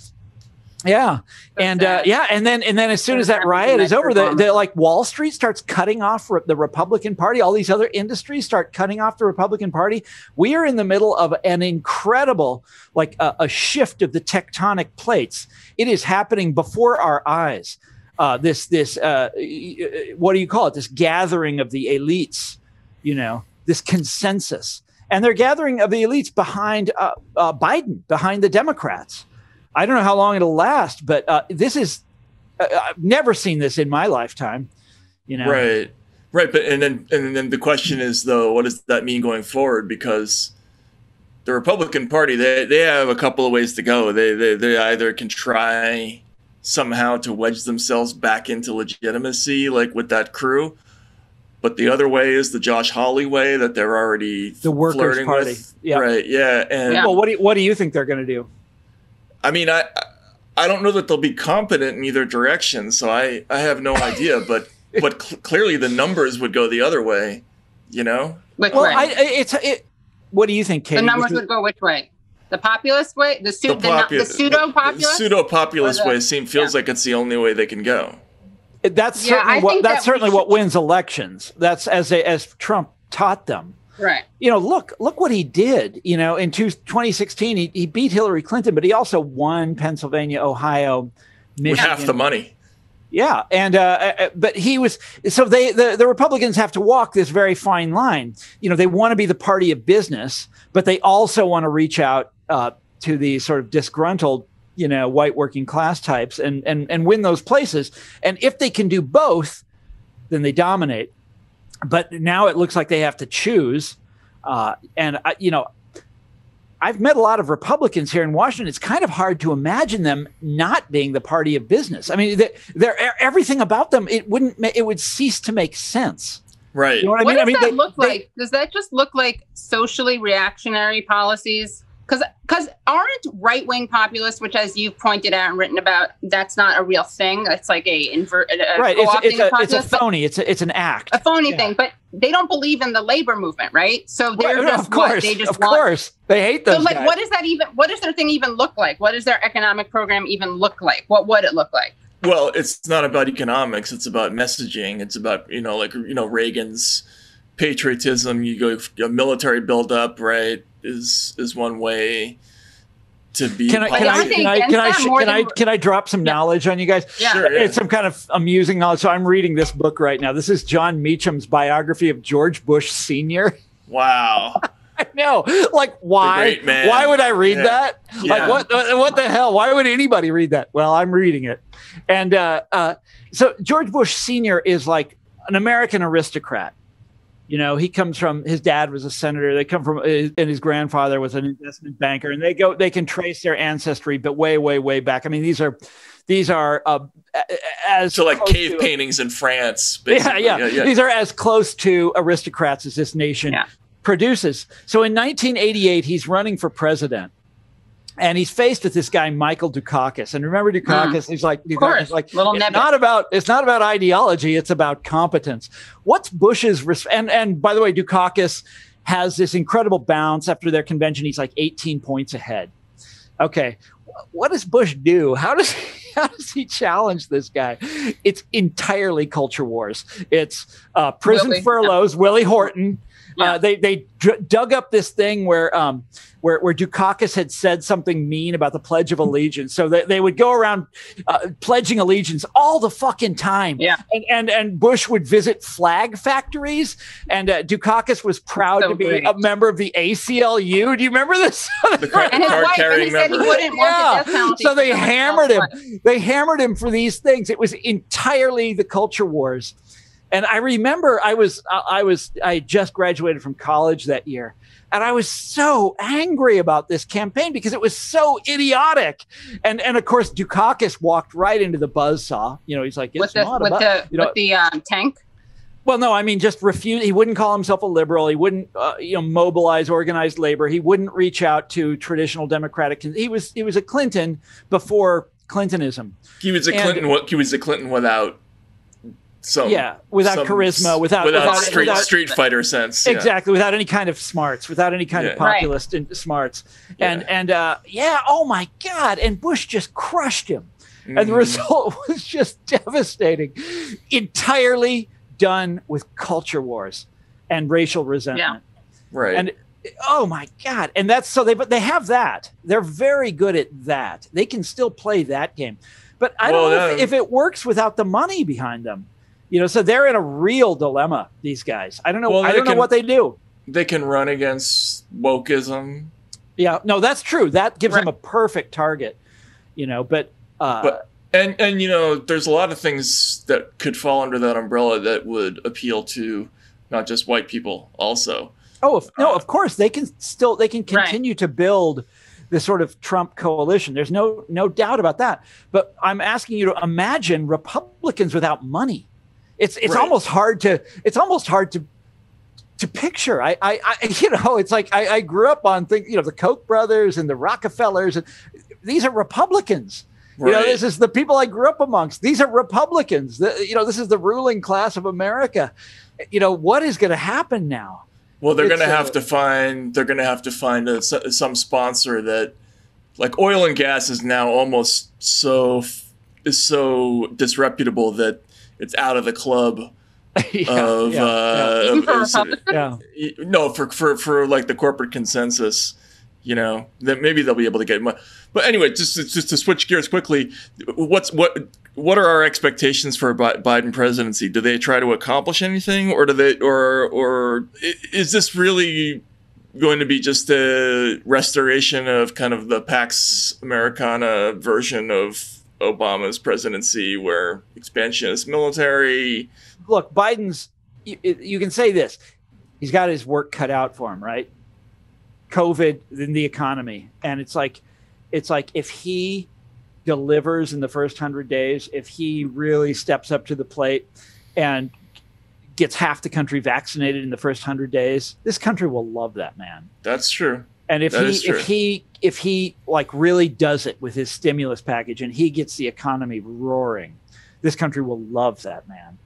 Yeah. And then as soon as that riot is over, like Wall Street starts cutting off the Republican Party. All these other industries start cutting off the Republican Party. We are in the middle of an incredible, like a shift of the tectonic plates. It is happening before our eyes. This what do you call it? This gathering of the elites, you know, this consensus, and they're gathering of the elites behind Biden, behind the Democrats. I don't know how long it'll last, but this is, I've never seen this in my lifetime, you know? Right. Right. But, and then the question is though, what does that mean going forward? Because the Republican Party, they have a couple of ways to go. They either can try somehow to wedge themselves back into legitimacy, like with that crew. But the other way is the Josh Hawley way that they're already flirting Workers' Party. With. Yep. Right. Yeah. And well, what do you think they're going to do? I mean, I don't know that they'll be competent in either direction, so I have no idea. But clearly the numbers would go the other way, you know. Which way? What do you think, Katie? The numbers would go which way? The populist way, the pseudo populist. Pseudo populist way feels like it's the only way they can go. That's certainly what wins elections. That's as Trump taught them. Right. You know, look what he did, you know, in 2016, he beat Hillary Clinton, but he also won Pennsylvania, Ohio, Michigan. With half the money. Yeah. And but he was the Republicans have to walk this very fine line. You know, they want to be the party of business, but they also want to reach out to the sort of disgruntled, you know, white working class types and win those places. And if they can do both, then they dominate. But now it looks like they have to choose. You know, I've met a lot of Republicans here in Washington. It's kind of hard to imagine them not being the party of business. I mean, everything about them, it would cease to make sense. Right. You know what I mean? Does that look like? Does that just look like socially reactionary policies? Because aren't right-wing populists, which as you've pointed out and written about, that's not a real thing. It's like a phony thing, but they don't believe in the labor movement, right? So they're they hate those. So like, guys. What does their thing even look like? What does their economic program even look like? What would it look like? Well, it's not about economics. It's about messaging. It's about, you know, like, you know, Reagan's patriotism. You go military buildup, right? Is one way to be. Can I drop some knowledge on you guys? Yeah. Sure, yeah. It's some kind of amusing knowledge. So I'm reading this book right now. This is John Meacham's biography of George Bush Sr. Wow. I know. Like, why? Why would I read that? Yeah. Like, what the hell? Why would anybody read that? Well, I'm reading it. And so George Bush Sr. is like an American aristocrat. You know, he comes from, his dad was a senator. They come from, and his grandfather was an investment banker, and they can trace their ancestry, but way, way, way back. I mean, these are as so like cave paintings in France. Basically. Yeah. These are as close to aristocrats as this nation produces. So in 1988, he's running for president. And he's faced with this guy, Michael Dukakis. And remember Dukakis, it's not about ideology. It's about competence. What's Bush's response? And by the way, Dukakis has this incredible bounce after their convention. He's like 18 points ahead. Okay. What does Bush do? How does he challenge this guy? It's entirely culture wars. It's prison furloughs, Willie Horton. Yeah. They dug up this thing where Dukakis had said something mean about the Pledge of Allegiance. So they would go around pledging allegiance all the fucking time. Yeah. And Bush would visit flag factories. And Dukakis was proud to be a member of the ACLU. Do you remember this? The card-carrying member. He wouldn't want the death penalty. So they hammered him. They hammered him for these things. It was entirely the culture wars. And I remember I just graduated from college that year, and I was so angry about this campaign because it was so idiotic. And of course, Dukakis walked right into the buzzsaw. You know, he's like, it's not about, with the tank. Well, no, I mean, just refuse. He wouldn't call himself a liberal. He wouldn't, mobilize organized labor. He wouldn't reach out to traditional Democratic. He was a Clinton before Clintonism. He was a Clinton without some. Yeah, without some charisma, without street fighter sense. Yeah. Exactly, without any kind of smarts, without any kind of populist smarts. Oh my God! And Bush just crushed him, and the result was just devastating. Entirely done with culture wars and racial resentment. Yeah. Right. And oh my God. And that's so they have that. They're very good at that. They can still play that game. But I don't know if it works without the money behind them. You know, so they're in a real dilemma, these guys. I don't know. Well, I don't know what they do. They can run against wokeism. Yeah, no, that's true. That gives them a perfect target, you know, but you know, there's a lot of things that could fall under that umbrella that would appeal to not just white people also. Of course they can continue to build this sort of Trump coalition. There's no doubt about that. But I'm asking you to imagine Republicans without money. It's almost hard to picture. I grew up on things, you know, the Koch brothers and the Rockefellers, and these are Republicans. Right. You know, this is the people I grew up amongst. These are Republicans. This is the ruling class of America. You know, what is going to happen now? Well, they're going to have to find some sponsor that, like, oil and gas is now almost so disreputable that it's out of the club for like the corporate consensus. You know, that maybe they'll be able to get money. But anyway, just to switch gears quickly, what are our expectations for a Biden presidency? Do they try to accomplish anything, or is this really going to be just a restoration of kind of the Pax Americana version of Obama's presidency, where expansionist military? Look, Biden's. You can say this: he's got his work cut out for him, right? COVID in the economy. And it's like if he delivers in the first 100 days, if he really steps up to the plate and gets half the country vaccinated in the first 100 days, this country will love that man. That's true. And if he like really does it with his stimulus package and he gets the economy roaring, this country will love that man.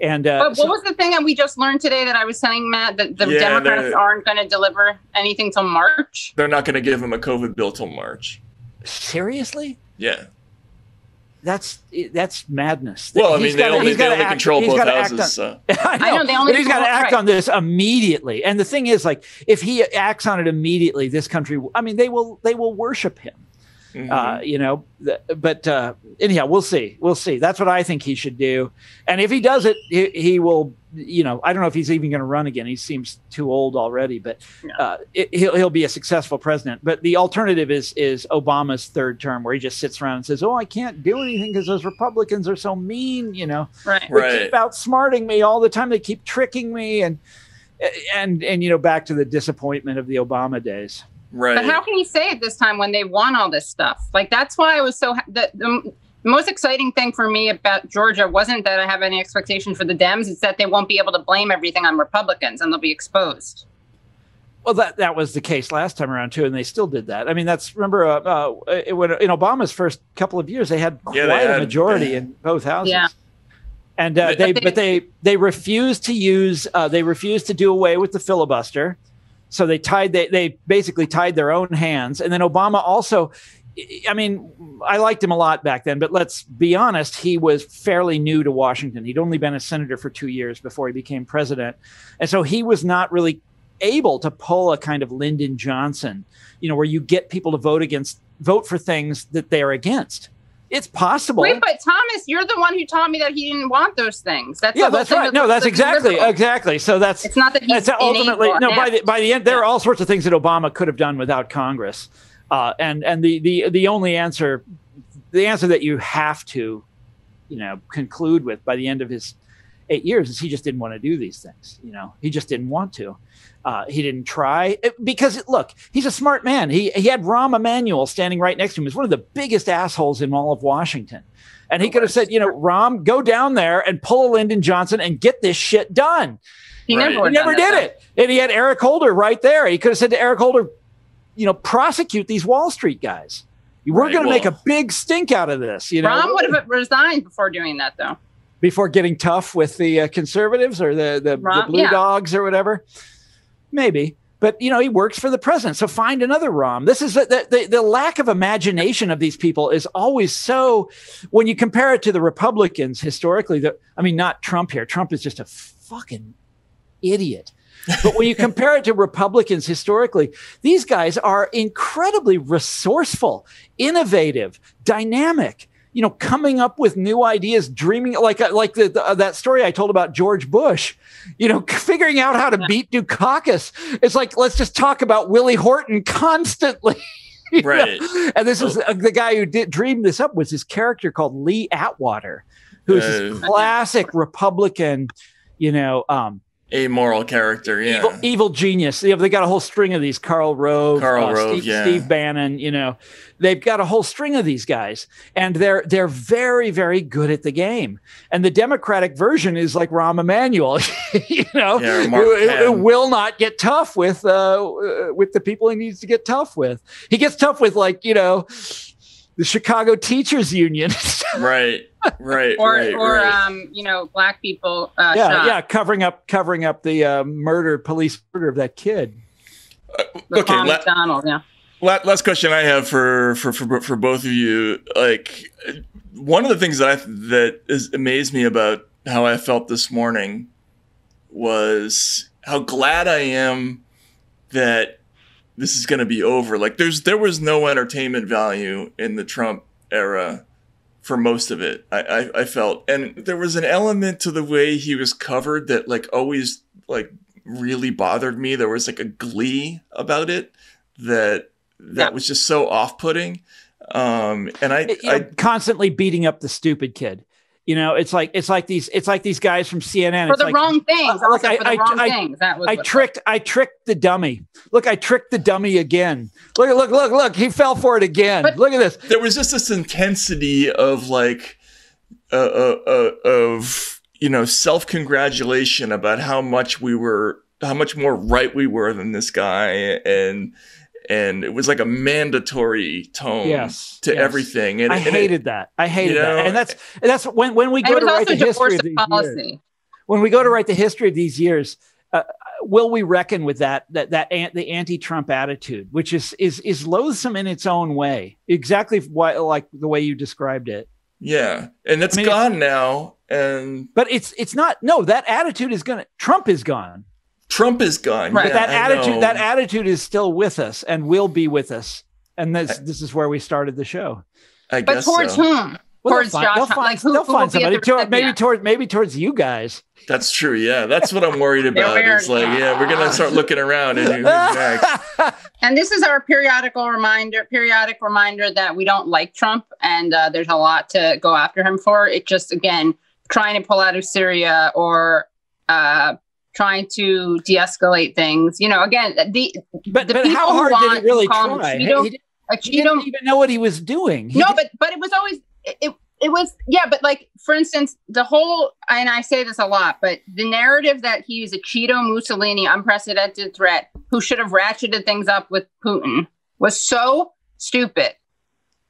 And but what was the thing that we just learned today that I was telling Matt, that the Democrats aren't going to deliver anything till March? They're not going to give him a COVID bill till March. Seriously? Yeah. That's madness. Well, I mean, they only control both houses. So. I know he's got to act on this immediately. And the thing is, like, if he acts on it immediately, this country, I mean, they will worship him. Mm-hmm. But anyhow, we'll see. That's what I think he should do. And if he does it, he will, you know, I don't know if he's even going to run again. He seems too old already, but he'll be a successful president. But the alternative is Obama's third term, where he just sits around and says, I can't do anything because those Republicans are so mean, you know, they keep outsmarting me all the time. They keep tricking me. And you know, back to the disappointment of the Obama days. Right. But how can he say it this time when they won all this stuff? Like, that's why I was so the most exciting thing for me about Georgia wasn't that I have any expectation for the Dems. It's that they won't be able to blame everything on Republicans and they'll be exposed. Well, that was the case last time around, too. And they still did that. I mean, remember when in Obama's first couple of years, they had quite a majority in both houses. Yeah. And they refused to do away with the filibuster. So they basically tied their own hands. And then Obama also, I mean, I liked him a lot back then, but let's be honest, he was fairly new to Washington. He'd only been a senator for 2 years before he became president. And so he was not really able to pull a kind of Lyndon Johnson, you know, where you get people to vote for things that they're against. It's possible. Wait, but Thomas, you're the one who taught me that he didn't want those things. That's right. No, that's exactly. So that's it's not that he's that's ultimately no. By the end, there are all sorts of things that Obama could have done without Congress, and the only answer, the answer that you have to, you know, conclude with by the end of his 8 years is he just didn't want to do these things. You know, he just didn't want to. He didn't try because, look, he's a smart man. He had Rahm Emanuel standing right next to him. He's one of the biggest assholes in all of Washington. And he could have said, you know, Rahm, go down there and pull a Lyndon Johnson and get this shit done. He never did it. And he had Eric Holder right there. He could have said to Eric Holder, you know, prosecute these Wall Street guys. We're going to make a big stink out of this. You know, Rahm would have resigned before doing that, though. Before getting tough with the conservatives or the blue dogs or whatever. Maybe. But, you know, he works for the president. So find another Rahm. This is the lack of imagination of these people is always so, when you compare it to the Republicans historically, I mean, not Trump here. Trump is just a fucking idiot. But when you compare it to Republicans historically, these guys are incredibly resourceful, innovative, dynamic, you know, coming up with new ideas, dreaming like that story I told about George Bush, you know, figuring out how to beat Dukakis. It's like, let's just talk about Willie Horton constantly. Right. Know? And this is the guy who dreamed this up was this character called Lee Atwater, who's this classic Republican, you know, amoral character, yeah, evil genius. You know, they got a whole string of these. Karl Rove, Steve Bannon. You know, they've got a whole string of these guys, and they're very, very good at the game. And the Democratic version is like Rahm Emanuel, you know, who will not get tough with the people he needs to get tough with. He gets tough with, like, you know, the Chicago Teachers Union. Right. You know, black people. Covering up the police murder of that kid. Donald. Yeah. Last question I have for both of you. Like, one of the things that amazed me about how I felt this morning was how glad I am that this is going to be over. Like, there was no entertainment value in the Trump era for most of it, I felt. And there was an element to the way he was covered that, like, always, like, really bothered me. There was, like, a glee about it that was just so off-putting. And constantly beating up the stupid kid. You know, it's like these guys from CNN for the wrong things. I tricked the dummy. Look, I tricked the dummy again. Look. He fell for it again. But look at this. There was just this intensity of of, you know, self-congratulation about how much more right we were than this guy, and it was like a mandatory tone to everything. And I hated that. And that's when we go to write the history of these years. When we go to write the history of these years, will we reckon with the anti-Trump attitude, which is loathsome in its own way, exactly like the way you described it. Yeah, and that's gone now. And but it's not. No, that attitude is gonna. Trump is gone. Trump is gone. Right. Yeah, that attitude is still with us and will be with us. And this is where we started the show. But towards whom? Well, towards Josh? They'll find somebody. Maybe towards you guys. That's true. Yeah, that's what I'm worried about. It's like, yeah, we're gonna start looking around and who's next. And this is our periodic reminder that we don't like Trump, and there's a lot to go after him for. It just, again, trying to pull out of Syria or. Trying to de-escalate things, you know. Again, but how hard did he really try? He didn't even know what he was doing. But it was always it was But, like, for instance, the whole, and I say this a lot, but the narrative that he is a Cheeto Mussolini, unprecedented threat who should have ratcheted things up with Putin was so stupid.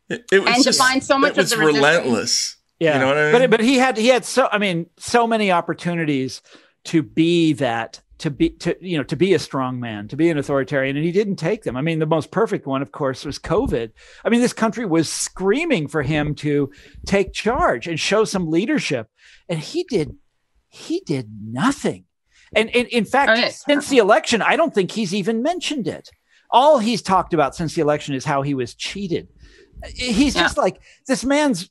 It was relentless. Yeah, you know what I mean? But he had so many opportunities to be a strong man, to be an authoritarian, and he didn't take them. I mean, the most perfect one, of course, was COVID. I mean, this country was screaming for him to take charge and show some leadership, and he did nothing. And in fact, since the election, I don't think he's even mentioned it. All he's talked about since the election is how he was cheated. He's just like, this man's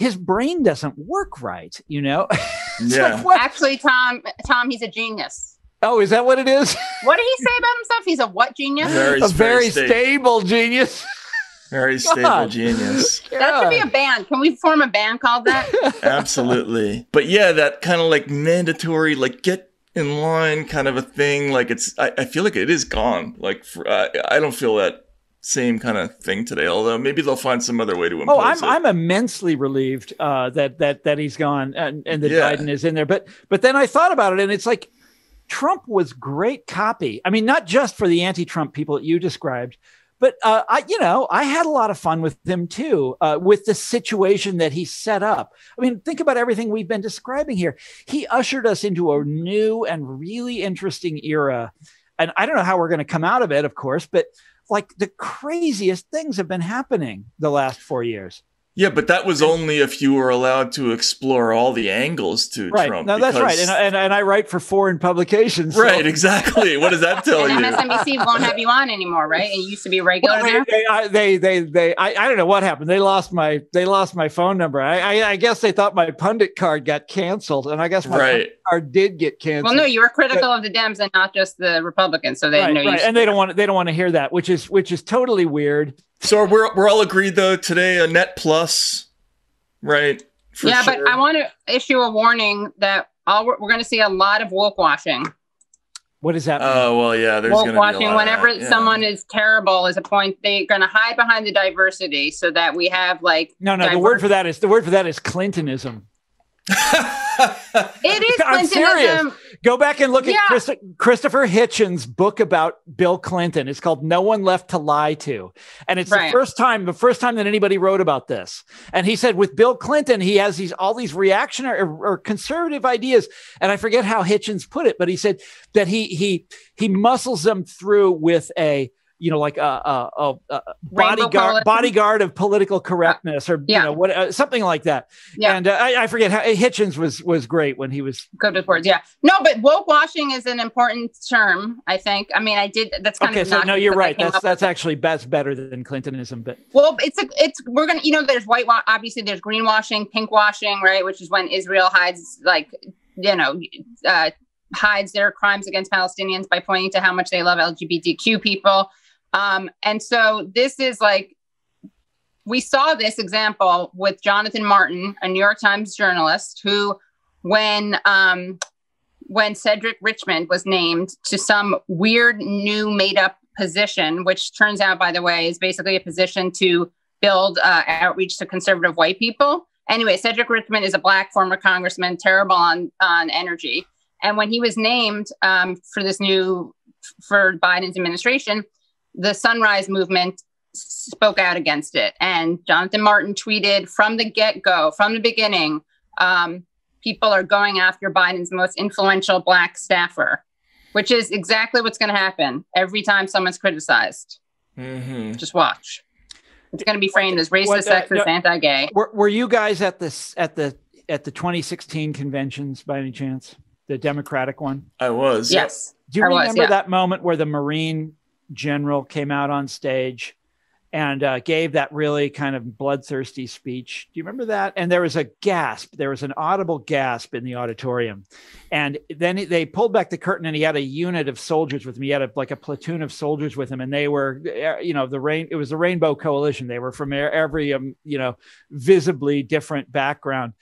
his brain doesn't work right, you know? Yeah. Like, actually, Tom, he's a genius. Oh, is that what it is? What did he say about himself? He's a what genius? A very stable genius. Very stable genius. That should be a band. Can we form a band called that? Absolutely. But yeah, that kind of like mandatory, like get in line kind of a thing. Like it's, I feel like it is gone. Like I don't feel that same kind of thing today, although maybe they'll find some other way to impose it. I'm immensely relieved that he's gone and that Biden is in there. But then I thought about it, and it's like Trump was great copy. I mean, not just for the anti-Trump people that you described, but I had a lot of fun with him too, with the situation that he set up. I mean, think about everything we've been describing here. He ushered us into a new and really interesting era, and I don't know how we're going to come out of it, of course, but like the craziest things have been happening the last 4 years. Yeah, but that was only if you were allowed to explore all the angles to Trump. No, that's right. And I write for foreign publications. So. Right, exactly. What does that tell you? MSNBC won't have you on anymore, right? It used to be regular. Well, I don't know what happened. They lost my phone number. I guess they thought my pundit card got canceled, and I guess my pundit card did get canceled. Well, no, you were critical of the Dems and not just the Republicans, so they know you. And they don't want to hear that, which is totally weird. So we're all agreed though today, a net plus, right? Yeah, sure. But I want to issue a warning that we're going to see a lot of woke washing. What does that mean? Oh, well, yeah, there's woke washing. Be a lot whenever of that, someone is terrible is a point, they're going to hide behind the diversity so that we have like the word for that is Clintonism. It is Clintonism. I'm serious. Go back and look at Christopher Hitchens' book about Bill Clinton. It's called No One Left to Lie To. And it's the first time that anybody wrote about this. And he said with Bill Clinton, he has all these reactionary or conservative ideas. And I forget how Hitchens put it, but he said that he muscles them through with a, you know, like a bodyguard of political correctness, or something like that. Yeah. And I forget how Hitchens was great when he was good with words. Yeah, no, but woke washing is an important term. I think. I mean, I did. That's kind of okay. So no, you're right. That's better than Clintonism. But well, there's white. Obviously, there's greenwashing, pinkwashing, right? Which is when Israel hides, like, you know. Hides their crimes against Palestinians by pointing to how much they love LGBTQ people. And so this is like, we saw this example with Jonathan Martin, a New York Times journalist, who when Cedric Richmond was named to some weird new made up position, which turns out, by the way, is basically a position to build outreach to conservative white people. Anyway, Cedric Richmond is a black former congressman, terrible on energy. And when he was named for Biden's administration, the Sunrise Movement spoke out against it. And Jonathan Martin tweeted from the get-go, from the beginning, people are going after Biden's most influential black staffer, which is exactly what's going to happen every time someone's criticized. Mm-hmm. Just watch. It's going to be framed as racist, sexist, anti-gay. Were you guys at the 2016 conventions by any chance? The Democratic one? I was. Yes. Do you remember that moment where the Marine general came out on stage and gave that really kind of bloodthirsty speech? Do you remember that? And there was a gasp. There was an audible gasp in the auditorium. And then they pulled back the curtain, and he had a unit of soldiers with him. He had a platoon of soldiers with him. And they were, you know, it was the Rainbow Coalition. They were from every, visibly different background.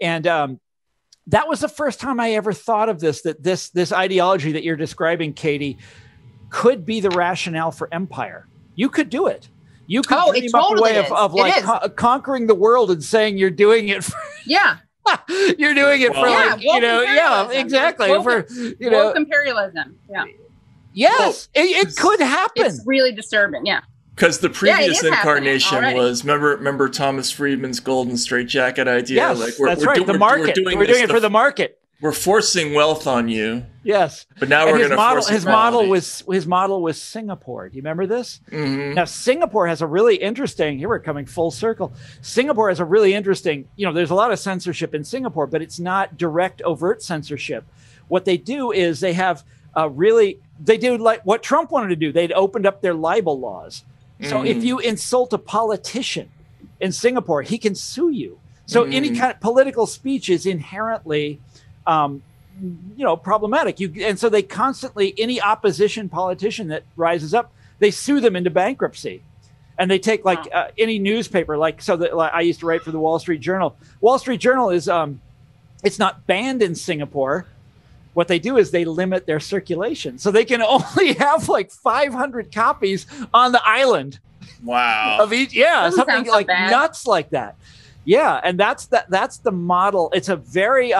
And, that was the first time I ever thought of this ideology that you're describing, Katie, could be the rationale for empire. You could do it. You could dream up a way of like conquering the world and saying you're doing it. You're doing it for exactly. For woke imperialism. Yeah. Yes, well, it could happen. It's really disturbing. Yeah. Because the previous incarnation was, remember Thomas Friedman's golden straitjacket idea? Yes, like the market. We're doing it for the market. We're forcing wealth on you. Yes. But now we're going to force it. His model was Singapore. Do you remember this? Mm-hmm. Now, Singapore has a really interesting, here we're coming full circle. Singapore has a really interesting, there's a lot of censorship in Singapore, but it's not direct, overt censorship. What they do is they have they do like what Trump wanted to do. They'd opened up their libel laws. So if you insult a politician in Singapore, he can sue you. So any kind of political speech is inherently, problematic. And so they constantly, any opposition politician that rises up, they sue them into bankruptcy. And they take like any newspaper, like I used to write for the Wall Street Journal. Wall Street Journal is it's not banned in Singapore. What they do is they limit their circulation, so they can only have like 500 copies on the island. Wow. Of each, yeah, something like nuts like that. Yeah, and that's the model. It's a very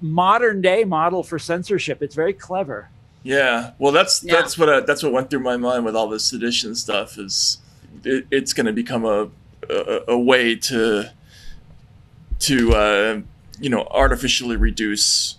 modern day model for censorship. It's very clever. Yeah, well, that's what went through my mind with all this sedition stuff. Is it's going to become a way to you know, artificially reduce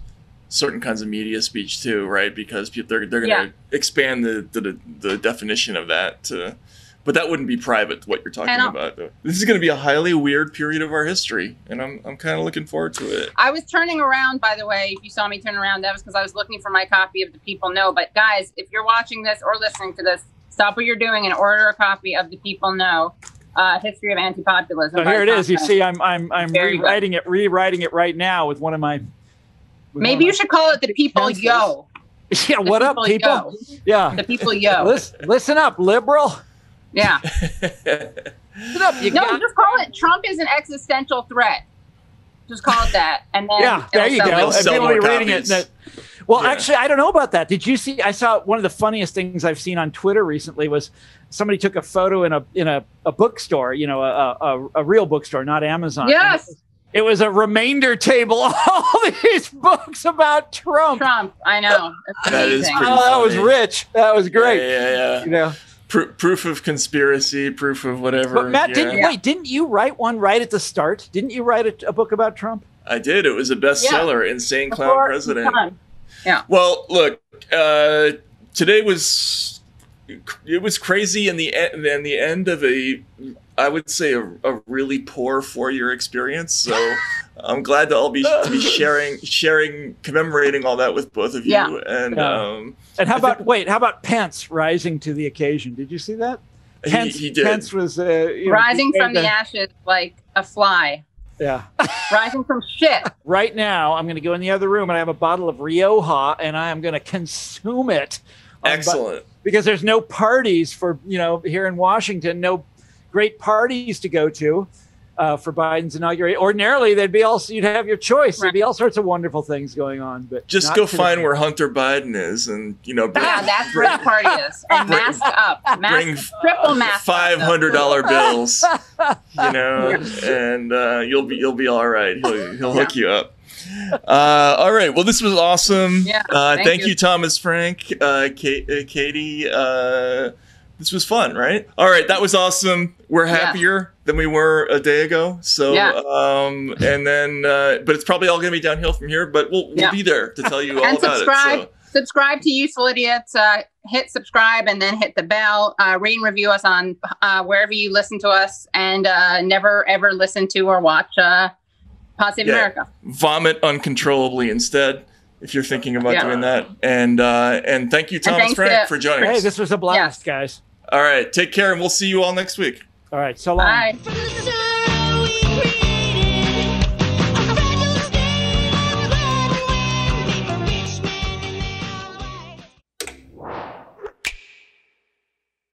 certain kinds of media speech too, right? Because people they're going to expand the definition of that to. But that wouldn't be private, what you're talking about. This is going to be a highly weird period of our history, and I'm kind of looking forward to it. I was turning around, by the way. If you saw me turn around, that was because I was looking for my copy of The People Know. But guys, if you're watching this or listening to this, stop what you're doing and order a copy of The People Know, History of Anti-Populism. So here it is. You see, I'm rewriting it right now with one of my. Maybe you should call it The People Yo. Yeah. What up, people? Yeah. The People Yo. Listen up, liberal. Yeah. No, just call it Trump is an existential threat. Just call it that. And then there you go. And people are reading it. Actually, I don't know about that. Did you see? I saw one of the funniest things I've seen on Twitter recently was somebody took a photo in a bookstore, you know, a real bookstore, not Amazon. Yes. It was a remainder table. All these books about Trump. I know. That is pretty funny. That was rich. That was great. Yeah. You know. Proof of conspiracy, proof of whatever. But Matt, didn't you write one right at the start? Didn't you write a book about Trump? I did. It was a bestseller, Insane Clown President. Yeah. Well, look, today it was crazy in the end of I would say a really poor 4-year experience. So I'm glad to all be sharing, commemorating all that with both of you. Yeah. And how about Pence rising to the occasion? Did you see that? He did. Pence was rising from the ashes like a fly. Yeah. Rising from shit. Right now, I'm going to go in the other room and I have a bottle of Rioja and I am going to consume it. Excellent. Because there's no parties for, you know, here in Washington, no great parties to go to for Biden's inauguration. Ordinarily, you'd have your choice. Right. There'd be all sorts of wonderful things going on. But just go find where Hunter Biden is, and you know, that's where the party is. And mask up, triple mask, $500 bills, you know, and you'll be all right. He'll hook you up. All right. Well, this was awesome. Yeah, thank you, Thomas Frank, Katie. This was fun, right? All right, that was awesome. We're happier than we were a day ago. So, and then, but it's probably all going to be downhill from here. But we'll be there to tell you all about it. So. Subscribe to Useful Idiots. Hit subscribe and then hit the bell. Rate and review us on wherever you listen to us, and never ever listen to or watch Positive America. Vomit uncontrollably instead. If you're thinking about doing that. And thank you, Thomas Frank, for joining us. Hey, this was a blast, guys. All right. Take care, and we'll see you all next week. All right. So long. Bye.